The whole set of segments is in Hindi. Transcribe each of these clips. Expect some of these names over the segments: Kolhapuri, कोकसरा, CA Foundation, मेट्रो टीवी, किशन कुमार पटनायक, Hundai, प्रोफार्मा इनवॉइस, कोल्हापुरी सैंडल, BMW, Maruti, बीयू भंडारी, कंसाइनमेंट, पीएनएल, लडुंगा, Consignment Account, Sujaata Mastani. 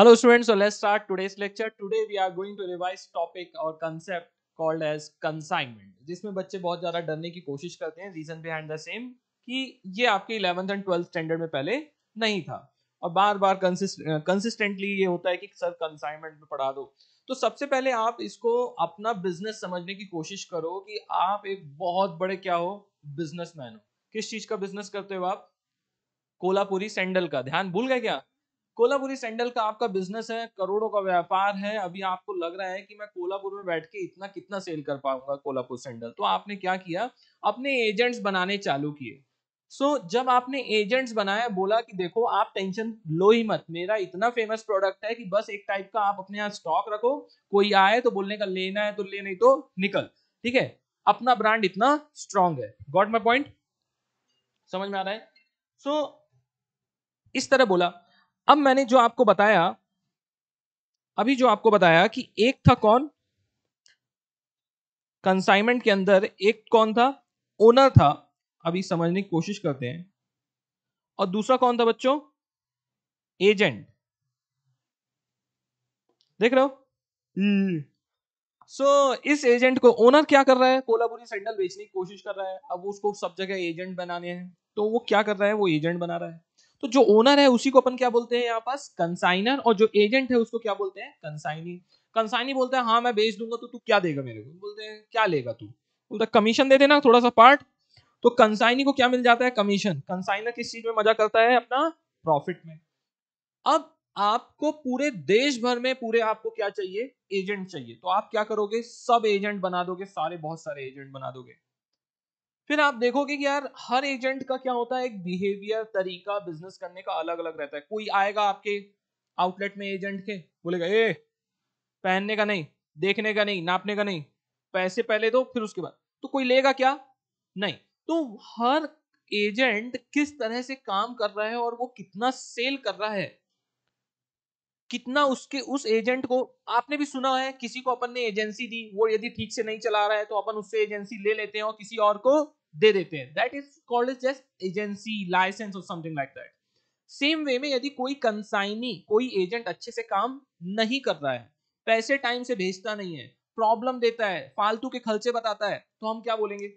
Hello students, so let's start today's lecture. Today we are going to revise topic or concept called as consignment, जिसमें बच्चे बहुत ज़्यादा डरने की कोशिश करते हैं. Reason behind the same कि ये आपके 11th and 12th standard में पहले नहीं था और बार बार consistently ये होता है कि सर consignment में पढ़ा दो. तो सबसे पहले आप इसको अपना बिजनेस समझने की कोशिश करो कि आप एक बहुत बड़े क्या हो, बिजनेसमैन हो. किस चीज का बिजनेस करते हो आप? कोल्हापुरी सैंडल का. ध्यान भूल गए क्या? कोल्हापुरी सैंडल का आपका बिजनेस है, करोड़ों का व्यापार है. अभी आपको लग रहा है कि मैं कोल्हापुर में बैठ के इतना कितना सेल कर पाऊंगा कोल्हापुर सैंडल. तो आपने क्या किया, अपने एजेंट्स बनाने चालू किए. सो जब आपने एजेंट्स बनाया, बोला कि देखो आप टेंशन लो ही मत, मेरा इतना फेमस प्रोडक्ट है कि बस एक टाइप का आप अपने यहाँ स्टॉक रखो, कोई आए तो बोलने का लेना है तो ले, नहीं तो निकल. ठीक है, अपना ब्रांड इतना स्ट्रॉन्ग है. Got my point? समझ में आ रहा है? सो इस तरह बोला. अब मैंने जो आपको बताया, अभी जो आपको बताया कि एक था कौन कंसाइनमेंट के अंदर, एक कौन था, ओनर था, अभी समझने की कोशिश करते हैं. और दूसरा कौन था बच्चों? एजेंट. देख रहे हो? सो इस एजेंट को ओनर क्या कर रहा है, कोल्हापुरी सैंडल बेचने की कोशिश कर रहा है. अब उसको सब जगह एजेंट बनाने हैं, तो वो क्या कर रहा है, वो एजेंट बना रहा है. तो जो ओनर है उसी को अपन क्या बोलते हैं यहाँ पास? कंसाइनर. और जो एजेंट है उसको क्या बोलते हैं? कंसाइनी. कंसाइनी बोलता है हाँ मैं बेच दूंगा तो तू क्या देगा मेरे को? बोलते हैं क्या लेगा तू? बोलता है कमीशन दे देना थोड़ा सा पार्ट. तो कंसाइनी को क्या मिल जाता है? कमीशन. कंसाइनर किस चीज में मजा करता है? अपना प्रॉफिट में. अब आपको पूरे देश भर में पूरे आपको क्या चाहिए? एजेंट चाहिए. तो आप क्या करोगे, सब एजेंट बना दोगे, सारे बहुत सारे एजेंट बना दोगे. फिर आप देखोगे कि यार हर एजेंट का क्या होता है, एक बिहेवियर, तरीका बिजनेस करने का अलग अलग रहता है. कोई आएगा आपके आउटलेट में एजेंट के, बोलेगा ए पहनने का नहीं, देखने का नहीं, नापने का नहीं, पैसे पहले दो फिर उसके बाद. तो कोई लेगा क्या? नहीं. तो हर एजेंट किस तरह से काम कर रहा है और वो कितना सेल कर रहा है, कितना उसके उस एजेंट को. आपने भी सुना है किसी को अपन ने एजेंसी दी, वो यदि ठीक से नहीं चला रहा है तो अपन उससे एजेंसी ले लेते हैं और किसी और को दे देते हैं. That is called just agency licence और something like that. Same way में यदि कोई कंसाइनी, कोई एजेंट अच्छे से काम नहीं कर रहा है, पैसे टाइम से भेजता नहीं है, प्रॉब्लम देता है, फालतू के खर्चे बताता है, तो हम क्या बोलेंगे,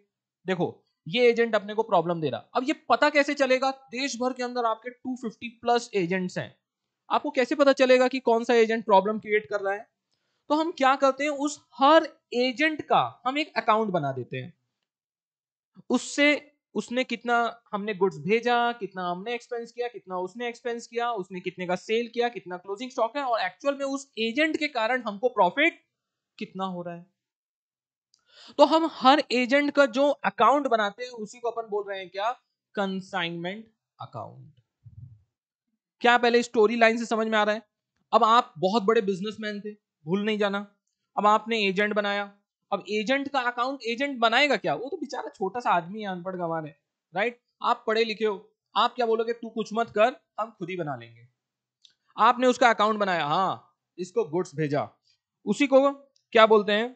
देखो ये एजेंट अपने को प्रॉब्लम दे रहा. अब ये पता कैसे चलेगा, देश भर के अंदर आपके 250+ एजेंट्स हैं, आपको कैसे पता चलेगा कि कौन सा एजेंट प्रॉब्लम क्रिएट कर रहा है? तो हम क्या करते हैं, उस हर एजेंट का हम एक अकाउंट बना देते हैं. उससे उसने कितना हमने गुड्स भेजा, कितना हमने एक्सपेंस किया, कितना उसने एक्सपेंस किया, उसने कितने का सेल किया, कितना क्लोजिंग स्टॉक है और एक्चुअल में उस एजेंट के कारण हमको प्रॉफिट कितना हो रहा है. तो हम हर एजेंट का जो अकाउंट बनाते हैं उसी को अपन बोल रहे हैं क्या? कंसाइनमेंट account. क्या पहले स्टोरी लाइन से समझ में आ रहा है? अब आप बहुत बड़े बिजनेसमैन थे, भूल नहीं जाना. अब आपने एजेंट बनाया, अब एजेंट का अकाउंट एजेंट बनाएगा क्या, वो तो बेचारा छोटा सा आदमी है, अनपढ़ गंवार है, राइट? आप पढ़े लिखे हो, आप क्या बोलोगे, तू कुछ मत कर हम खुद ही बना लेंगे. आपने उसका अकाउंट बनाया, हाँ इसको गुड्स भेजा, उसी को क्या बोलते हैं,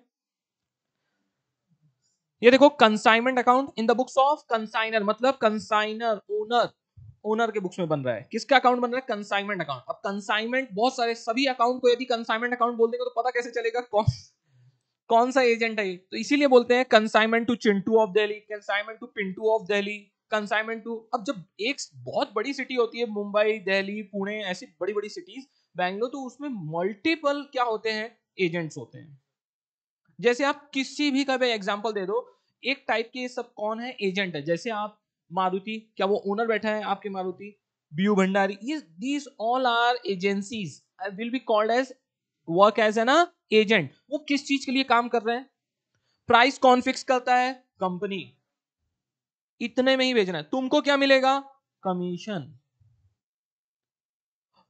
ये देखो कंसाइनमेंट account in the books of consignor. मतलब कंसाइनर ओनर, ओनर के बुक्स में बन रहा है. किसका अकाउंट बन रहा है? कंसाइनमेंट account. अब कंसाइनमेंट बहुत सारे, सभी अकाउंट को यदि कंसाइनमेंट अकाउंट बोल देंगे तो पता कैसे चलेगा कौन सा एजेंट है ये. तो इसीलिए बोलते हैं कंसाइनमेंट to Chintu of Delhi, कंसाइनमेंट to Pintu of Delhi, कंसाइनमेंट to. अब जब एक बहुत बड़ी सिटी होती है, मुंबई, दिल्ली, पुणे, ऐसी बड़ी बड़ी सिटीज, बैंगलोर, तो उसमें मल्टीपल क्या होते हैं, एजेंट्स होते हैं. जैसे आप किसी भी का भी एग्जाम्पल दे दो, एक टाइप के सब कौन है, एजेंट है. जैसे आप मारुति, क्या वो ओनर बैठा है आपके Maruti, बीयू भंडारी, these all are agencies will be called as work as an agent. वो किस चीज के लिए काम कर रहे हैं? प्राइस कौन फिक्स करता है? कंपनी. इतने में ही भेजना है, तुमको क्या मिलेगा, कमीशन.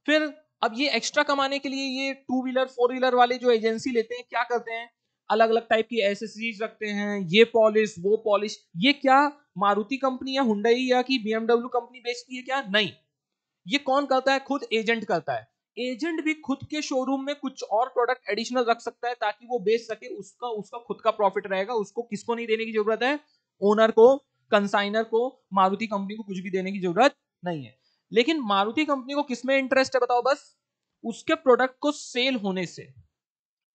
फिर अब ये एक्स्ट्रा कमाने के लिए ये 2-व्हीलर 4-व्हीलर वाले जो एजेंसी लेते हैं क्या करते हैं, अलग अलग टाइप की एसेसरीज रखते हैं, ये पॉलिश वो पॉलिश. ये क्या मारुति कंपनी या हुंडई या कि BMW कंपनी बेचती है क्या? नहीं. ये कौन करता है? खुद एजेंट करता है. एजेंट भी खुद के शोरूम में कुछ और प्रोडक्ट एडिशनल रख सकता है ताकि वो बेच सके, उसका खुद का प्रॉफिट रहेगा. उसको किसको नहीं देने की जरूरत है, ओनर को, कंसाइनर को, मारुति कंपनी को कुछ भी देने की जरूरत नहीं है. लेकिन मारुति कंपनी को किसमें इंटरेस्ट है बताओ, बस उसके प्रोडक्ट को सेल होने से,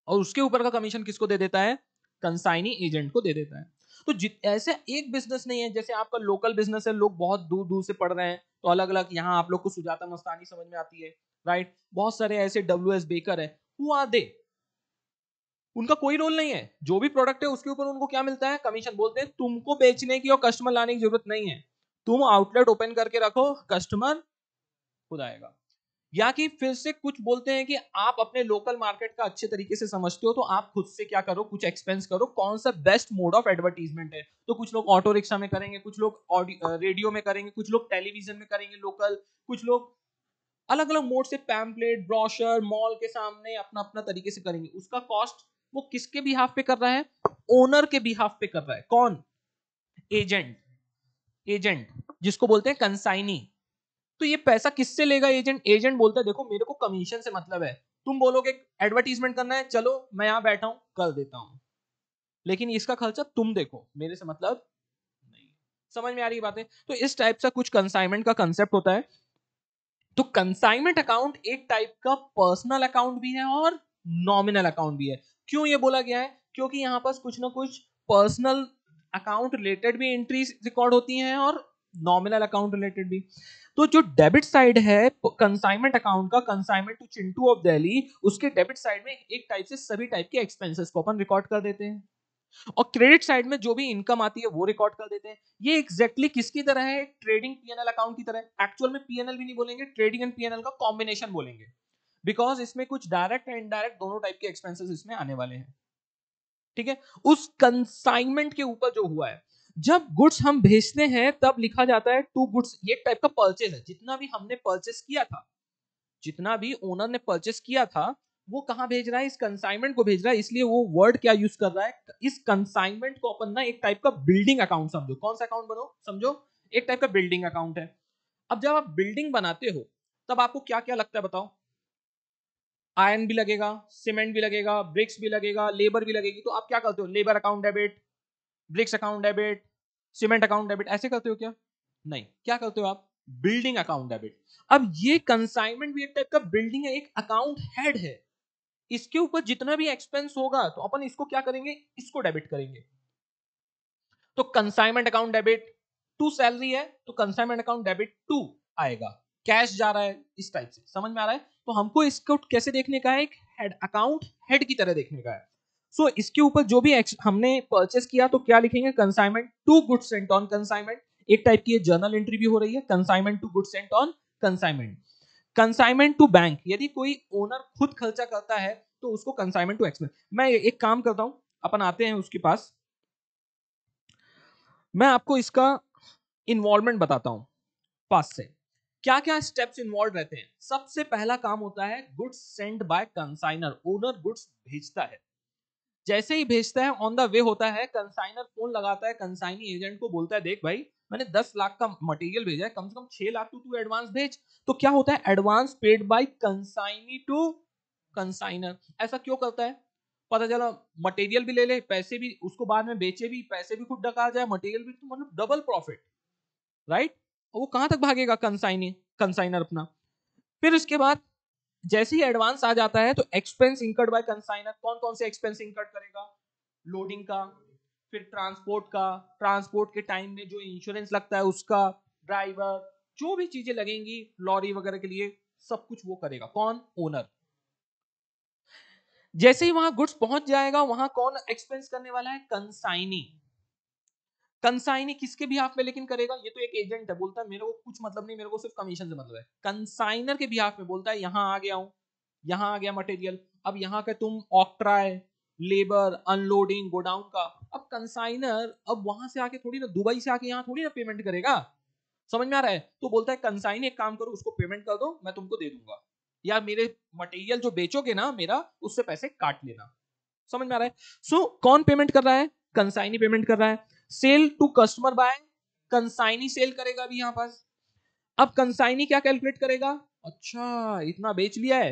और उसके ऊपर का कमीशन किसको दे देता है? कंसाइनी एजेंट को दे देता है। तो ऐसा एक बिजनेस नहीं है, जैसे आपका लोकल बिजनेस है, लोग बहुत दूर दूर से पढ़ रहे हैं तो अलग अलग, यहाँ आप लोग को सुजाता मस्तानी समझ में आती है, राइट, बहुत सारे ऐसे WS बेकर है, हु आर दे, उनका कोई रोल नहीं है। जो भी प्रोडक्ट है उसके ऊपर उनको क्या मिलता है? कमीशन। बोलते हैं तुमको बेचने की और कस्टमर लाने की जरूरत नहीं है, तुम आउटलेट ओपन करके रखो, कस्टमर खुद आएगा। या कि फिर से कुछ बोलते हैं कि आप अपने लोकल मार्केट का अच्छे तरीके से समझते हो तो आप खुद से क्या करो, कुछ एक्सपेंस करो, कौन सा बेस्ट मोड ऑफ एडवर्टीजमेंट है। तो कुछ लोग ऑटो रिक्शा में करेंगे, कुछ लोग रेडियो में करेंगे, कुछ लोग टेलीविजन में करेंगे लोकल, कुछ लोग अलग अलग मोड से पैम्पलेट, ब्रोशर, मॉल के सामने अपना अपना तरीके से करेंगे। उसका कॉस्ट वो किसके बिहाफ पे कर रहा है? ओनर के बिहाफ पे कर रहा है। कौन? एजेंट। एजेंट जिसको बोलते हैं कंसाइनी। तो ये पैसा किससे लेगा एजेंट? एजेंट बोलता है देखो मेरे को कमीशन से मतलब है, तुम बोलोगे एडवर्टीजमेंट करना है, चलो मैं यहां बैठा हूं कर देता हूं, लेकिन इसका खर्चा तुम देखो, मेरे से मतलब नहीं। समझ में आ रही बातें? तो इस टाइप से कुछ कंसाइनमेंट का कंसेप्ट होता है। तो कंसाइनमेंट अकाउंट एक टाइप का पर्सनल अकाउंट भी है और नॉमिनल अकाउंट भी है। क्यों ये बोला गया है? क्योंकि यहाँ पर कुछ ना कुछ पर्सनल अकाउंट रिलेटेड भी एंट्रीज रिकॉर्ड होती हैं और नॉमिनल अकाउंट रिलेटेड भी। तो जो डेबिट साइड है कंसाइनमेंट अकाउंट का, कंसाइनमेंट to Chintu of Delhi, उसके डेबिट साइड में एक टाइप से सभी टाइप के एक्सपेंसेस को अपन रिकॉर्ड कर देते हैं, और क्रेडिट साइड में जो भी इनकम आती है वो रिकॉर्ड कर देते हैं। ये एग्जैक्टली किसकी तरह है? ट्रेडिंग पीएनएल अकाउंट की तरह। एक्चुअल में पीएनएल भी नहीं बोलेंगे, ट्रेडिंग एंड पीएनएल का कॉम्बिनेशन बोलेंगे, बिकॉज इसमें कुछ डायरेक्ट एंड इनडायरेक्ट दोनों टाइप के एक्सपेंसेस इसमें आने वाले हैं। ठीक है, उस कंसाइनमेंट के ऊपर जो हुआ है, जब गुड्स हम भेजते हैं तब लिखा जाता है टू गुड्स, ये टाइप का परचेज है। जितना भी हमने परचेस किया था, जितना भी ओनर ने परचेस किया था, वो कहाँ भेज रहा है? इस कंसाइनमेंट को भेज रहा है। इसलिए वो वर्ड क्या यूज कर रहा है? इस कंसाइनमेंट को अपन ना एक टाइप का बिल्डिंग अकाउंट समझो। कौन सा अकाउंट बनो समझो? एक टाइप का बिल्डिंग अकाउंट है। अब जब आप बिल्डिंग बनाते हो तब आपको क्या क्या लगता है बताओ? आयरन भी लगेगा, सीमेंट भी लगेगा, ब्रिक्स भी लगेगा, लेबर भी लगेगी। तो आप क्या करते हो? Labour account debit, bricks account debit, cement account debit, ऐसे करते हो क्या? नहीं, क्या करते हो आप? Building account debit. अब ये कंसाइनमेंट भी एक टाइप का बिल्डिंग है, एक अकाउंट हेड है, इसके ऊपर जितना भी एक्सपेंस होगा तो अपन इसको क्या करेंगे? इसको डेबिट करेंगे। तो कंसाइनमेंट account debit to salary है, तो कंसाइनमेंट अकाउंट डेबिट टू आएगा, कैश जा रहा है। इस टाइप से समझ में आ रहा है? तो हमको इसको कैसे देखने का है? एक हेड, अकाउंट हेड की तरह देखने का है। सो इसके ऊपर जो भी हमने परचेस किया तो क्या लिखेंगे? कंसाइनमेंट to goods sent on कंसाइनमेंट। एक टाइप की जर्नल एंट्री भी हो रही है, कंसाइनमेंट to goods sent on कंसाइनमेंट। कंसाइनमेंट to bank, यदि कोई ओनर खुद खर्चा करता है तो उसको कंसाइनमेंट टू एक्सपेंस। मैं एक काम करता हूं, अपन आते हैं उसके पास, मैं आपको इसका इन्वॉल्वमेंट बताता हूं पास से, क्या क्या स्टेप्स इन्वॉल्व रहते हैं। सबसे पहला काम होता है goods sent by consignor. Owner goods भेजता है, जैसे ही भेजता है ऑन द वे होता है, कंसाइनर फोन लगाता है कंसाइनी एजेंट को, बोलता है देख भाई मैंने 10 लाख का मटेरियल भेजा है, कम से कम 6 लाख तू एडवांस भेज। तो क्या होता है? Advance paid by consignee to consignor. ऐसा क्यों करता है? पता चला मटेरियल भी ले ले, पैसे भी उसको बाद में बेचे भी, पैसे भी खुद डका जाए, मटेरियल भी, तो मतलब डबल प्रॉफिट, राइट। वो कहां तक भागेगा? कंसाइनर अपना। फिर उसके बाद जैसे ही एडवांस आ जाता है तो एक्सपेंस इंकर्ड बाय कंसाइनर। कौन कौन से एक्सपेंस इंकर्ड करेगा? लोडिंग का, फिर ट्रांसपोर्ट का, ट्रांसपोर्ट के टाइम में जो इंश्योरेंस लगता है उसका, ड्राइवर, जो भी चीजें लगेंगी लॉरी वगैरह के लिए, सब कुछ वो करेगा। कौन? ओनर। जैसे ही वहां गुड्स पहुंच जाएगा, वहां कौन एक्सपेंस करने वाला है? कंसाइनी। कंसाइनी किसके बिहाफ में लेकिन करेगा? ये तो एक एजेंट है, बोलता है मेरे को कुछ मतलब नहीं, मेरे को सिर्फ कमीशन से मतलब है। कंसाइनर के बिहाफ में बोलता है यहाँ आ गया हूँ, यहाँ आ गया मटेरियल, अब यहाँ का तुम ऑक्ट्रा है, लेबर, अनलोडिंग, गोडाउन का। अब कंसाइनर अब वहां से आके थोड़ी ना, दुबई से आके यहाँ थोड़ी ना पेमेंट करेगा, समझ में आ रहा है? तो बोलता है कंसाइनी एक काम करो, उसको पेमेंट कर दो, मैं तुमको दे दूंगा, या मेरे मटेरियल जो बेचोगे ना मेरा, उससे पैसे काट लेना। समझ में आ रहा है? सो कौन पेमेंट कर रहा है? कंसाइनी पेमेंट कर रहा है। Sale to customer by consignee sale करेगा भी यहाँ पास। अब कंसाइनी क्या कैलकुलेट करेगा? अच्छा इतना बेच लिया है,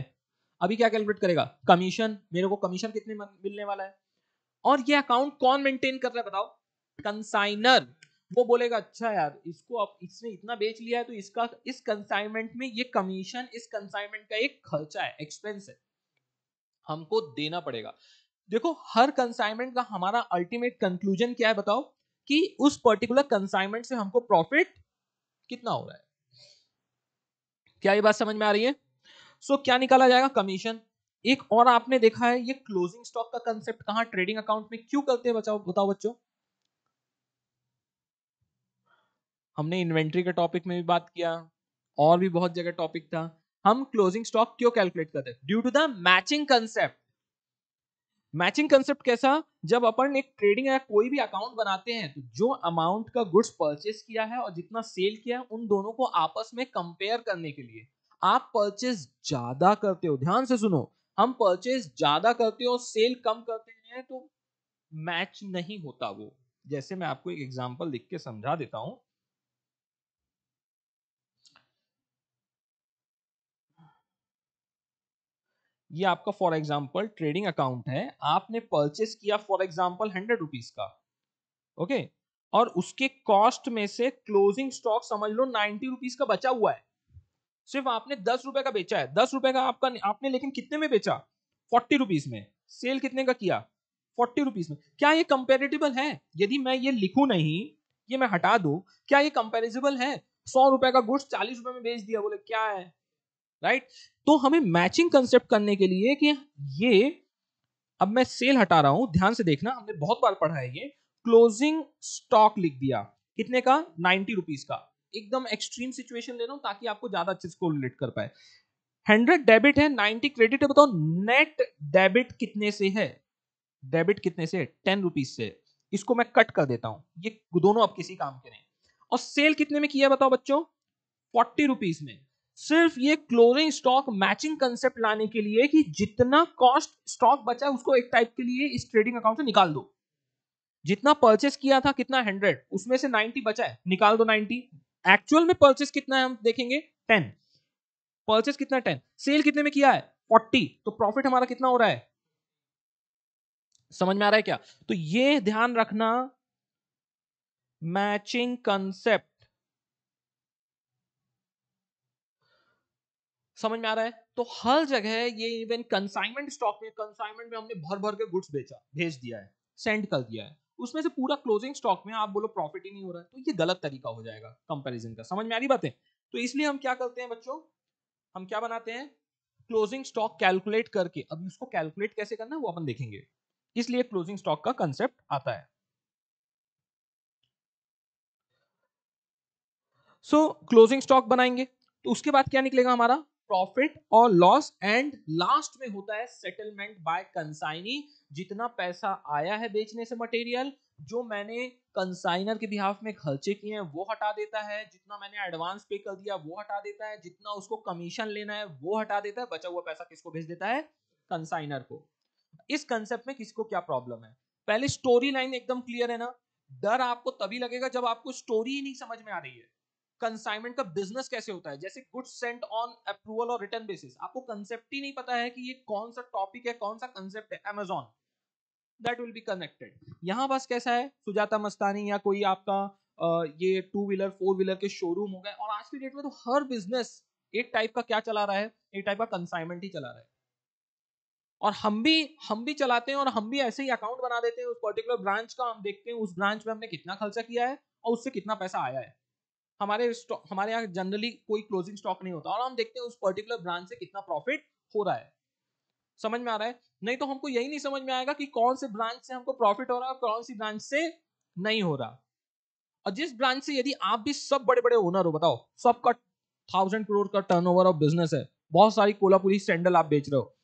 अभी क्या कैलकुलेट करेगा? कमीशन, मेरे को कमीशन कितने मिलने वाला है। और ये अकाउंट कौन मेंटेन कर रहा है बताओ? कंसाइनर। वो बोलेगा अच्छा यार इसको आप इसने इतना बेच लिया है तो इसका इस कंसाइनमेंट में ये कमीशन, इस कंसाइनमेंट का एक खर्चा है, एक्सपेंस है, हमको देना पड़ेगा। देखो हर कंसाइनमेंट का हमारा अल्टीमेट कंक्लूजन क्या है बताओ, कि उस पर्टिकुलर कंसाइनमेंट से हमको प्रॉफिट कितना हो रहा है। क्या ये बात समझ में आ रही है? सो क्या निकाला जाएगा? कमीशन। एक और आपने देखा है ये क्लोजिंग स्टॉक का कंसेप्ट कहां ट्रेडिंग अकाउंट में क्यों करते हैं बताओ बच्चों? हमने इन्वेंट्री के टॉपिक में भी बात किया, और भी बहुत जगह टॉपिक था। हम क्लोजिंग स्टॉक क्यों कैलकुलेट करते हैं? Due to the matching concept. Matching concept कैसा? जब अपन एक ट्रेडिंग या कोई भी अकाउंट बनाते हैं तो जो अमाउंट का गुड्स परचेस किया है और जितना सेल किया है उन दोनों को आपस में कंपेयर करने के लिए। आप परचेस ज्यादा करते हो, ध्यान से सुनो, हम परचेस ज्यादा करते हो, सेल कम करते हैं तो मैच नहीं होता वो। जैसे मैं आपको एक एग्जाम्पल लिख के समझा देता हूं। ये आपका फॉर एग्जाम्पल ट्रेडिंग अकाउंट है, आपने परचेस किया फॉर एग्जाम्पल 100 रुपीज का, ओके, और उसके कॉस्ट में से क्लोजिंग स्टॉक समझ लो 90 रुपीज का बचा हुआ है, सिर्फ आपने 10 रुपए का बेचा है। 10 रुपए का आपका आपने लेकिन कितने में बेचा? 40 रुपीज में। सेल कितने का किया? 40 रुपीज में। क्या ये कंपेरेटिबल है? यदि मैं ये लिखू नहीं, ये मैं हटा दू, क्या ये कंपेरेटिबल है? 100 रुपए का गुड्स 40 रुपए में बेच दिया, बोले क्या है, राइट? तो हमें मैचिंग कंसेप्ट करने के लिए कि ये, अब मैं सेल हटा रहा हूं, ध्यान से देखना, हमने बहुत बार पढ़ा है ये। क्लोजिंग स्टॉक लिख दिया, कितने का? 90 रुपीज का। एकदम एक्सट्रीम सिचुएशन ले रहा हूं ताकि आपको ज्यादा अच्छे से कोरिलेट कर पाए। 100 डेबिट है, 90 क्रेडिट है, बताओ नेट डेबिट कितने से है? डेबिट कितने से? 10 रुपीज से। इसको मैं कट कर देता हूं, ये दोनों अब किसी काम के नहीं। और सेल कितने में किया बताओ बच्चों? 40 रुपीज में। सिर्फ ये क्लोजिंग स्टॉक मैचिंग कंसेप्ट लाने के लिए कि जितना कॉस्ट स्टॉक बचा उसको एक टाइप के लिए इस ट्रेडिंग अकाउंट से निकाल दो। जितना परचेस किया था कितना? 100, उसमें से 90 बचा है, निकाल दो 90। एक्चुअल में परचेस कितना है हम देखेंगे, 10। परचेस कितना? 10। सेल कितने में किया है? 40। तो प्रॉफिट हमारा कितना हो रहा है? समझ में आ रहा है क्या? तो ये ध्यान रखना, मैचिंग कंसेप्ट। समझ में आ रहा है? तो हर जगह ये, इवन कंसाइनमेंट स्टॉक में, कंसाइनमेंट में हमने भर भर के गुड्स बेचा, भेज दिया है, सेंड कर दिया है, उसमें से पूरा क्लोजिंग स्टॉक में आप बोलो प्रॉफिट ही नहीं हो रहा है, तो ये गलत तरीका हो जाएगा कंपैरिजन का। समझ में आ रही बातें? तो इसलिए हम क्या करते हैं बच्चों, हम क्या बनाते हैं? क्लोजिंग स्टॉक कैलकुलेट करके। अब उसको कैलकुलेट कैसे करना है वो अपन देखेंगे, इसलिए क्लोजिंग स्टॉक का कंसेप्ट आता है। सो क्लोजिंग स्टॉक बनाएंगे तो उसके बाद क्या निकलेगा हमारा? प्रॉफिट और लॉस। एंड लास्ट में होता है सेटलमेंट बाय कंसाइनी, जितना पैसा आया है बेचने से मटेरियल, जो मैंने कंसाइनर के बिहाफ में खर्चे किए हैं वो हटा देता है, जितना मैंने एडवांस पे कर दिया वो हटा देता है, जितना उसको कमीशन लेना है वो हटा देता है, बचा हुआ पैसा किसको भेज देता है? कंसाइनर को। इस कंसेप्ट में किसको क्या प्रॉब्लम है? पहले स्टोरी लाइन एकदम क्लियर है ना। डर आपको तभी लगेगा जब आपको स्टोरी ही नहीं समझ में आ रही है। कंसाइनमेंट का बिजनेस कैसे होता है, जैसे गुड्स सेंट ऑन अप्रूवल और रिटर्न बेसिस, आपको कंसेप्ट ही नहीं पता है कि ये कौन सा टॉपिक है, कौन सा कंसेप्ट है। Amazon that will be connected. यहाँ बस कैसा है, सुजाता मस्तानी या कोई आपका ये 2-व्हीलर 4-व्हीलर के शोरूम हो गए, और आज के डेट में तो हर बिजनेस एक टाइप का क्या चला रहा है, एक टाइप का कंसाइनमेंट ही चला रहा है। और हम भी चलाते हैं, और हम भी ऐसे ही अकाउंट बना देते हैं उस पर्टिकुलर ब्रांच का। हम देखते हैं उस ब्रांच में हमने कितना खर्चा किया है और उससे कितना पैसा आया है। हमारे यहाँ जनरली कोई क्लोजिंग स्टॉक नहीं होता, और हम देखते हैं उस पर्टिकुलर ब्रांच से कितना प्रॉफिट हो रहा है। समझ में आ रहा है? नहीं तो हमको यही नहीं समझ में आएगा कि कौन से ब्रांच से हमको प्रॉफिट हो रहा है और कौन सी ब्रांच से नहीं हो रहा। और जिस ब्रांच से, यदि आप भी सब बड़े बड़े ओनर हो, बताओ सबका 1000 करोड़ का टर्नओवर और बिजनेस है, बहुत सारी कोल्हापुरी सैंडल आप बेच रहे हो,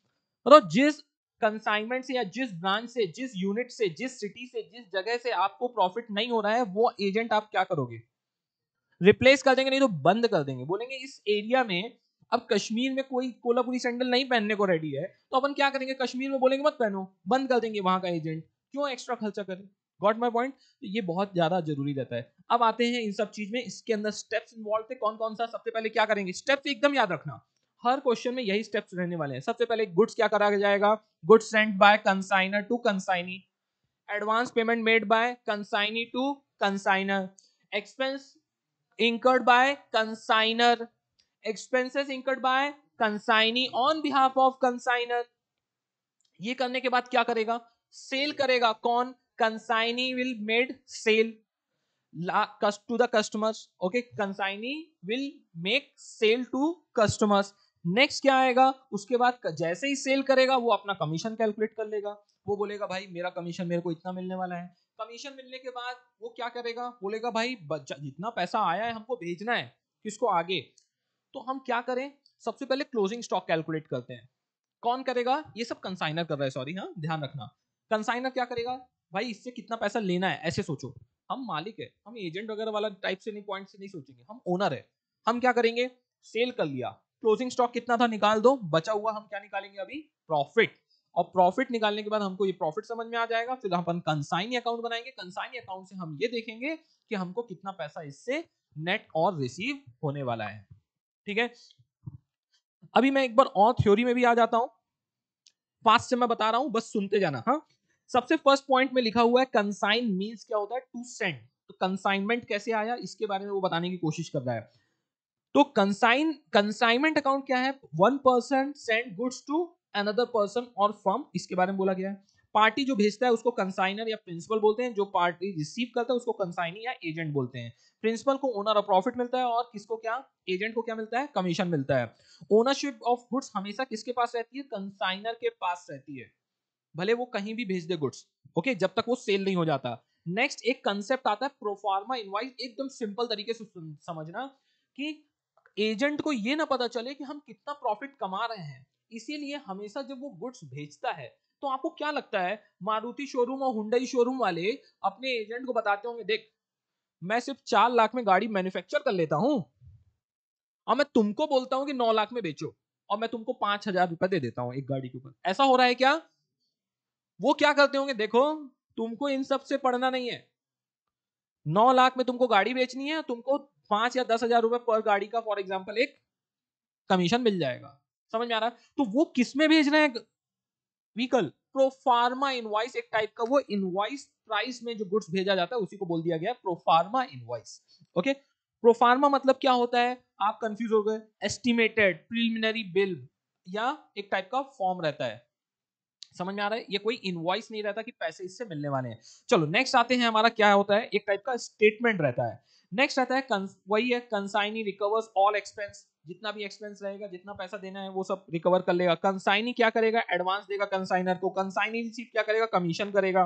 मतलब जिस कंसाइनमेंट से या जिस ब्रांच से, जिस यूनिट से, जिस सिटी से, जिस जगह से आपको प्रॉफिट नहीं हो रहा है, वो एजेंट आप क्या करोगे? रिप्लेस कर देंगे, नहीं तो बंद कर देंगे। बोलेंगे इस एरिया में अब कश्मीर में कोई कोल्हापुरी सैंडल नहीं पहनने को रेडी है, तो अपन क्या करेंगे? कश्मीर में बोलेंगे मत पहनो, बंद कर देंगे वहां का एजेंट। क्यों एक्स्ट्रा खर्चा करें? Got my point? तो ये बहुत ज्यादा जरूरी रहता है। अब आते हैं इन सब चीज में, इसके अंदर स्टेप्स इन्वॉल्व थे कौन कौन सा। सबसे पहले क्या करेंगे? स्टेप्स एकदम याद रखना, हर क्वेश्चन में यही स्टेप्स रहने वाले हैं। सबसे पहले गुड्स क्या करा जाएगा? Goods sent by consignor to consignee, advance payment made by consignee to consignor, Expense incurred by consignor. Expenses incurred by consignee on behalf of consignor. ये करने के बाद क्या करेगा? सेल करेगा. कौन? Consignee will made sale to the customers. Okay, consignee will make sale to customers. Next क्या आएगा? उसके बाद जैसे ही सेल करेगा वो अपना कमीशन कैलकुलेट कर लेगा. वो बोलेगा भाई मेरा कमीशन मेरे को इतना मिलने वाला है. कमीशन मिलने के बाद वो क्या करेगा? बोलेगा भाई जितना पैसा आया है हमको भेजना है किसको आगे. तो हम क्या करें? सबसे पहले क्लोजिंग स्टॉक कैलकुलेट करते हैं. कौन करेगा? ये सब कंसाइनर कर रहा है. सॉरी, हाँ ध्यान रखना. कंसाइनर क्या करेगा? भाई इससे कितना पैसा लेना है ऐसे सोचो. हम मालिक है, हम एजेंट वगैरह वाला टाइप से नहीं, पॉइंट से नहीं सोचेंगे. हम ओनर है. हम क्या करेंगे? सेल कर लिया, क्लोजिंग स्टॉक कितना था निकाल दो, बचा हुआ हम क्या निकालेंगे अभी? प्रॉफिट. और प्रॉफिट निकालने के बाद हमको ये प्रॉफिट समझ में आ जाएगा. फिर हम कंसाइनी अकाउंट बनाएंगे. कंसाइनी अकाउंट से हम ये देखेंगे कि हमको कितना पैसा इससे नेट और रिसीव होने वाला है. ठीक है, अभी मैं एक बार और थ्योरी में भी आ जाता हूं. फास्ट से मैं बता रहा हूं, बस सुनते जाना. हाँ, सबसे फर्स्ट पॉइंट में लिखा हुआ है कंसाइन मींस क्या होता है? To send. तो कंसाइनमेंट कैसे आया इसके बारे में वो बताने की कोशिश कर रहा है. तो कंसाइनमेंट अकाउंट क्या है? One person send goods to another person और फर्म, इसके बारे में बोला गया है. पार्टी जो भेजता है उसको कंसाइनर या प्रिंसिपल बोलते हैं. जो पार्टी रिसीव करता है उसको कंसाइनी या एजेंट बोलते हैं. प्रिंसिपल को ओनर और प्रॉफिट मिलता है और किसको क्या? एजेंट को क्या मिलता है? कमीशन मिलता है. ओनरशिप ऑफ गुड्स हमेशा किसके पास रहती है? कंसाइनर के पास रहती है, भले वो कहीं भी भेज दे गुड्स. ओके, जब तक वो सेल नहीं हो जाता. नेक्स्ट एक कंसेप्ट आता है प्रोफार्मा इनवॉइस. एकदम सिंपल तरीके से समझना कि एजेंट को ये ना पता चले कि हम कितना प्रॉफिट कमा रहे हैं, इसीलिए हमेशा जब वो गुड्स भेजता है तो आपको क्या लगता है मारुति शोरूम और हुंडई शोरूम वाले अपने एजेंट को बताते होंगे देख मैं सिर्फ 4 लाख में गाड़ी मैन्युफैक्चर कर लेता हूं और मैं तुमको बोलता हूं कि 9 लाख में बेचो और मैं तुमको 5,000 रुपए दे देता हूं एक गाड़ी के ऊपर. ऐसा हो रहा है क्या? वो क्या करते होंगे? देखो तुमको इन सब से पढ़ना नहीं है, 9 लाख में तुमको गाड़ी बेचनी है, तुमको 5 या 10 हजार रुपए पर गाड़ी का फॉर एग्जाम्पल एक कमीशन मिल जाएगा. समझ में आ रहा है? तो वो किस में भेज रहे हैं? व्हीकल प्रोफार्मा इनवॉइस, एक टाइप का वो इनवॉइस प्राइस में जो गुड्स भेजा जाता है उसी को बोल दिया गया है प्रोफार्मा इनवॉइस. ओके, प्रोफार्मा मतलब क्या होता है? आप कंफ्यूज हो गए. एस्टिमेटेड, प्रिलिमिनरी बिल या एक टाइप का फॉर्म रहता है. समझ में आ रहा है? ये कोई इनवॉइस नहीं रहता कि पैसे इससे मिलने वाले हैं. चलो नेक्स्ट आते हैं. हमारा क्या होता है? एक टाइप का स्टेटमेंट रहता है. नेक्स्ट आता है वही है कंसाइनी रिकवर्स ऑल एक्सपेंस. जितना भी एक्सपेंस रहेगा, जितना पैसा देना है वो सब रिकवर कर लेगा. कंसाइनी क्या करेगा? एडवांस देगा कंसाइनर को. कंसाइनी रिसीव क्या करेगा? कमीशन करेगा.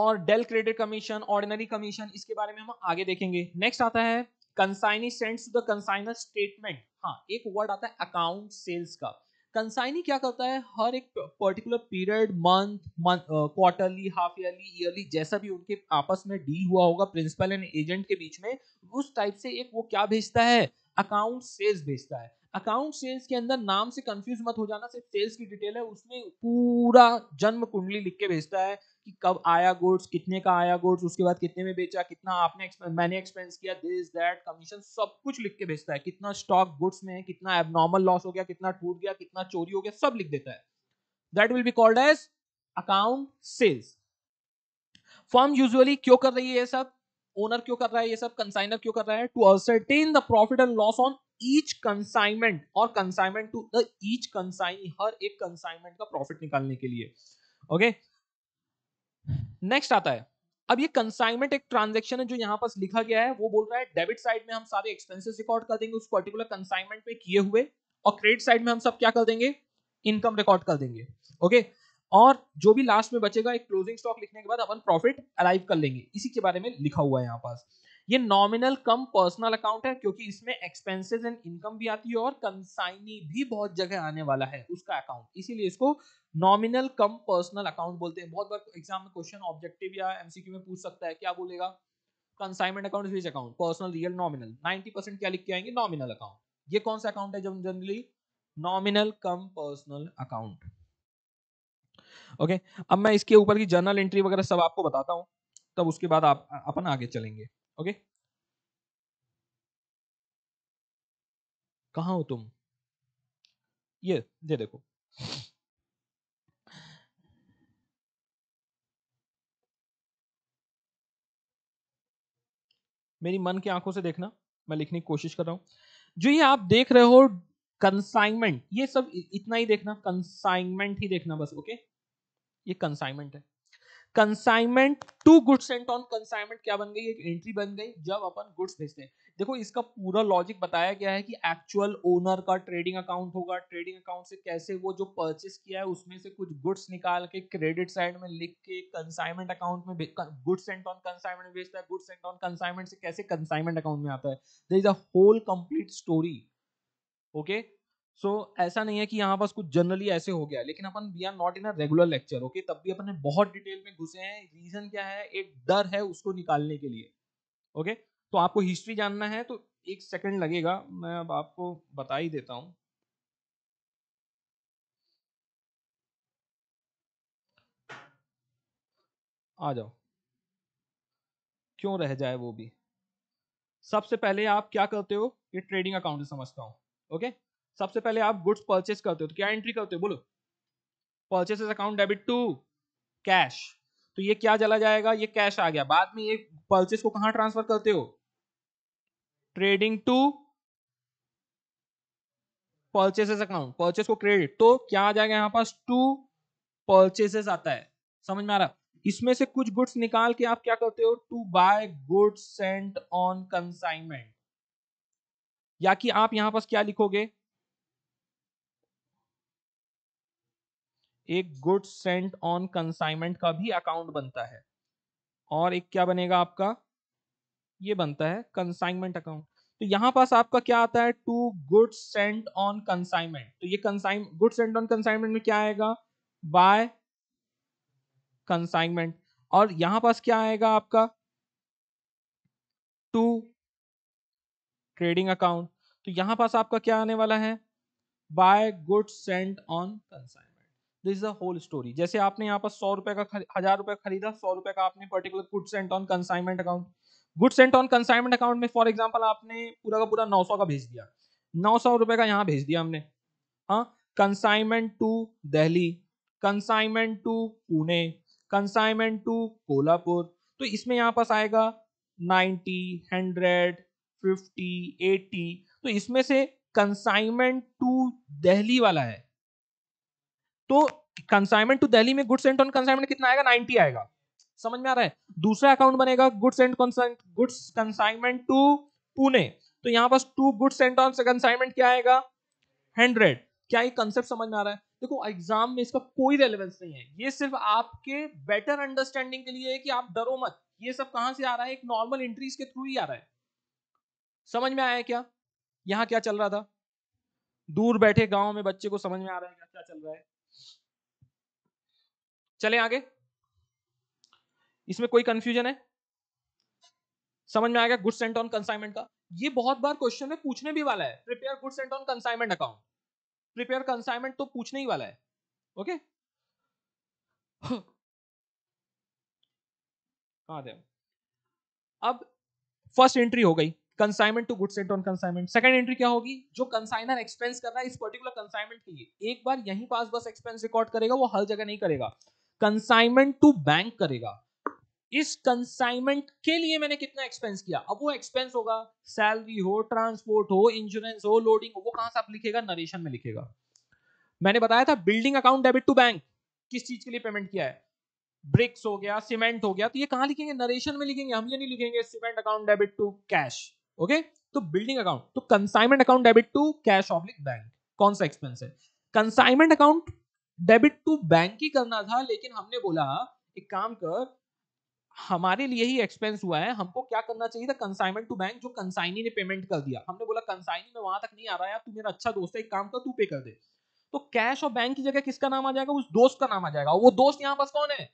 और del credit commission, ordinary commission, इसके बारे में हम आगे देखेंगे. नेक्स्ट आता है consignee sends to the consignor statement. हाँ, एक वर्ड आता है अकाउंट सेल्स का. कंसाइनी क्या करता है? हर एक particular period, month, quarterly, half yearly, yearly, जैसा भी उनके आपस में डील हुआ होगा प्रिंसिपल एंड एजेंट के बीच में, उस टाइप से एक वो क्या भेजता है? अकाउंट सेल्स भेजता है. अकाउंट सेल्स के अंदर नाम से कंफ्यूज मत हो जाना, सिर्फ सेल्स की डिटेल है. उसमें पूरा जन्म कुंडली लिख के भेजता है कि कब आया गुड्स, कितने का आया गुड्स, उसके बाद कितने में बेचा, कितना आपने मैंने एक्सपेंस किया, दिस दैट कमीशन सब कुछ लिख के भेजता है. कितना स्टॉक गुड्स में है, कितना एबनॉर्मल लॉस हो गया, कितना टूट गया, कितना चोरी हो गया, सब लिख देता है. That will be called as account sales. Firm usually क्यों कर रही है ये सब? ओनर क्यों कर रहा है ये सब? कंसाइनर क्यों कर रहा है? To ascertain the profit and loss on each कंसाइनमेंट और कंसाइनमेंट to the each consignee. हर एक कंसाइनमेंट का प्रॉफिट निकालने के लिए. ओके, नेक्स्ट आता है. अब ये कंसाइनमेंट एक ट्रांजैक्शन है जो यहाँ पर लिखा गया है. वो बोल रहा है डेबिट साइड में हम सारे एक्सपेंसेस रिकॉर्ड कर देंगे उस पर्टिकुलर कंसाइनमेंट पे किए हुए, और क्रेडिट साइड में हम सब क्या कर देंगे? इनकम रिकॉर्ड कर देंगे. ओके, और जो भी लास्ट में बचेगा एक क्लोजिंग स्टॉक लिखने के बाद अपन प्रॉफिट अराइव कर लेंगे. इसी के बारे में लिखा हुआ है यहाँ पास. ये नॉमिनल कम पर्सनल अकाउंट है क्योंकि इसमें एक्सपेंसेस एंड इनकम भी आती है और कंसाइनी भी बहुत जगह आने वाला है उसका अकाउंट, इसीलिए इसको नॉमिनल कम पर्सनल अकाउंट बोलते हैं. बहुत बार एग्जाम में क्वेश्चन ऑब्जेक्टिव या एमसीक्यू में पूछ सकता है. क्या बोलेगा? कंसाइनमेंट account, which account, personal, real, nominal. 90% क्या लिख के आएंगे? Nominal account. ये कौन सा अकाउंट है? जब generally nominal cum personal account. Okay, अब मैं इसके ऊपर की जर्नल एंट्री वगैरह सब आपको बताता हूं, तब उसके बाद आप अपन आगे चलेंगे. ओके, कहां हो तुम? ये देखो, मेरी मन की आंखों से देखना, मैं लिखने की कोशिश कर रहा हूँ। जो ये आप देख रहे हो कंसाइनमेंट, ये सब इतना ही देखना, कंसाइनमेंट ही देखना बस। ओके, ये कंसाइनमेंट है। कंसाइनमेंट to goods and on कंसाइनमेंट क्या बन गई? एक एंट्री बन गई जब अपन गुड्स भेजते हैं। देखो इसका पूरा लॉजिक बताया गया है कि एक्चुअल ओनर का ट्रेडिंग अकाउंट होगा, ट्रेडिंग अकाउंट से कैसे वो जो परचेस किया है उसमें से कुछ गुड्स निकाल के क्रेडिट साइड में लिख के कंसाइनमेंट अकाउंट में गुड्स एंड ऑन कंसाइनमेंट में भेजता है, गुड्स एंड ऑन कंसाइनमेंट से कैसे कंसाइनमेंट अकाउंट में आता है। There is a whole complete story. Okay, so ऐसा नहीं है कि यहाँ बस कुछ जनरली ऐसे हो गया, लेकिन अपन we are not in a regular lecture. Okay, तब भी अपन ने बहुत डिटेल में घुसे हैं। रीजन क्या है? एक डर है उसको निकालने के लिए। ओके तो आपको हिस्ट्री जानना है तो एक सेकंड लगेगा, मैं अब आपको बता ही देता हूँ। आ जाओ, क्यों रह जाए वो भी। सबसे पहले आप क्या करते हो, ये ट्रेडिंग अकाउंट समझता हूँ। ओके सबसे पहले आप गुड्स परचेस करते हो तो क्या एंट्री करते हो, बोलो? Purchases account debit to cash. तो ये क्या चला जाएगा, ये कैश आ गया। बाद में ये परचेस को कहां ट्रांसफर करते हो? Trading to purchases account, purchase को क्रेडिट। तो क्या आ जाएगा यहाँ पास? टू परचेसेस आता है। समझ में आ रहा? इसमें से कुछ गुड्स निकाल के आप क्या करते हो, to by goods sent on कंसाइनमेंट, या कि आप यहां पास क्या लिखोगे, एक गुड्स सेंट ऑन कंसाइनमेंट का भी अकाउंट बनता है, और एक क्या बनेगा आपका, ये बनता है कंसाइनमेंट अकाउंट। तो यहाँ पास आपका क्या आता है, to goods sent on कंसाइनमेंट। तो ये गुड्स सेंट ऑन कंसाइनमेंट में क्या आएगा, बाय कंसाइनमेंट। और यहाँ पास क्या आएगा आपका, टू ट्रेडिंग अकाउंट। तो यहाँ पास आपका क्या आने वाला है, by goods sent on कंसाइनमेंट। This is a whole story. जैसे आपने यहाँ पर 100 रुपए का 1000 रुपए खरीदा, 100 रुपए का आपने particular goods sent on कंसाइनमेंट account, goods sent on कंसाइनमेंट account में फॉर एग्जांपल आपने पूरा का पूरा 900 का भेज दिया, 900 रुपए का यहाँ भेज दिया हमने। हाँ, कंसाइनमेंट to Delhi, कंसाइनमेंट to Pune, कंसाइनमेंट to Kolhapur. तो इसमें यहाँ पास आएगा 90, 100, 50, 80। तो इसमें से कंसाइनमेंट टू दिल्ली वाला है, तो कंसाइनमेंट टू दिल्ली में गुड सेंट ऑन कंसाइनमेंट कितना आएगा, 90 आएगा। समझ में आ रहा है? दूसरा अकाउंट बनेगा goods and goods कंसाइनमेंट to Pune. तो यहाँ पास to goods sent on कंसाइनमेंट क्या आएगा, 100। क्या ये कंसेप्ट समझ में आ रहा है? देखो एग्जाम में इसका कोई रेलेवेंस नहीं है, ये सिर्फ आपके बेटर अंडरस्टैंडिंग के लिए है कि आप डरो मत। ये सब कहां से आ रहा है, एक नॉर्मल एंट्रीज के थ्रू ही आ रहा है। समझ में आया क्या? यहाँ क्या चल रहा था, दूर बैठे गाँव में बच्चे को समझ में आ रहा है क्या चल रहा है। चले आगे, इसमें कोई कंफ्यूजन है? समझ में आएगा गुड्स सेंट ऑन कंसाइनमेंट का। ये बहुत बार क्वेश्चन में पूछने भी वाला है, prepare goods sent on कंसाइनमेंट account, prepare कंसाइनमेंट तो पूछने ही वाला है। ओके अब फर्स्ट एंट्री हो गई कंसाइनमेंट to goods sent on कंसाइनमेंट। Second entry क्या होगी, जो कंसाइनर एक्सपेंस कर रहा है इस पर्टिकुलर कंसाइनमेंट के लिए, एक बार यहीं पास बस एक्सपेंस रिकॉर्ड करेगा, वो हर जगह नहीं करेगा। कंसाइनमेंट टू बैंक करेगा, इस कंसाइनमेंट के लिए मैंने कितना एक्सपेंस किया। अब वो एक्सपेंस होगा सैलरी हो, ट्रांसपोर्ट हो, इंश्योरेंस हो, लोडिंग हो, वो कहां से आप लिखेगा, नरेशन में लिखेगा। मैंने बताया था building account debit to bank, किस चीज के लिए पेमेंट किया है, ब्रिक्स हो गया, सीमेंट हो गया, तो ये कहां लिखेंगे, नरेशन में लिखेंगे। हम ये नहीं लिखेंगे cement account debit to cash. Okay तो बिल्डिंग अकाउंट, तो कंसाइनमेंट account debit to cash oblique bank, कौन सा एक्सपेंस है, कंसाइनमेंट account debit to bank ही करना था, लेकिन हमने बोला एक काम कर, हमारे लिए ही एक्सपेंस हुआ है, हमको क्या करना चाहिए था, कंसाइनमेंट टू बैंक, जो कंसाइनी ने पेमेंट कर दिया। हमने बोला कंसाइनी में वहां तक नहीं आ रहा है, तू मेरा अच्छा दोस्त है, एक काम कर तू पे कर दे। तो कैश और बैंक की जगह किसका नाम आ जाएगा, उस दोस्त का नाम आ जाएगा। वो दोस्त यहाँ पास कौन है,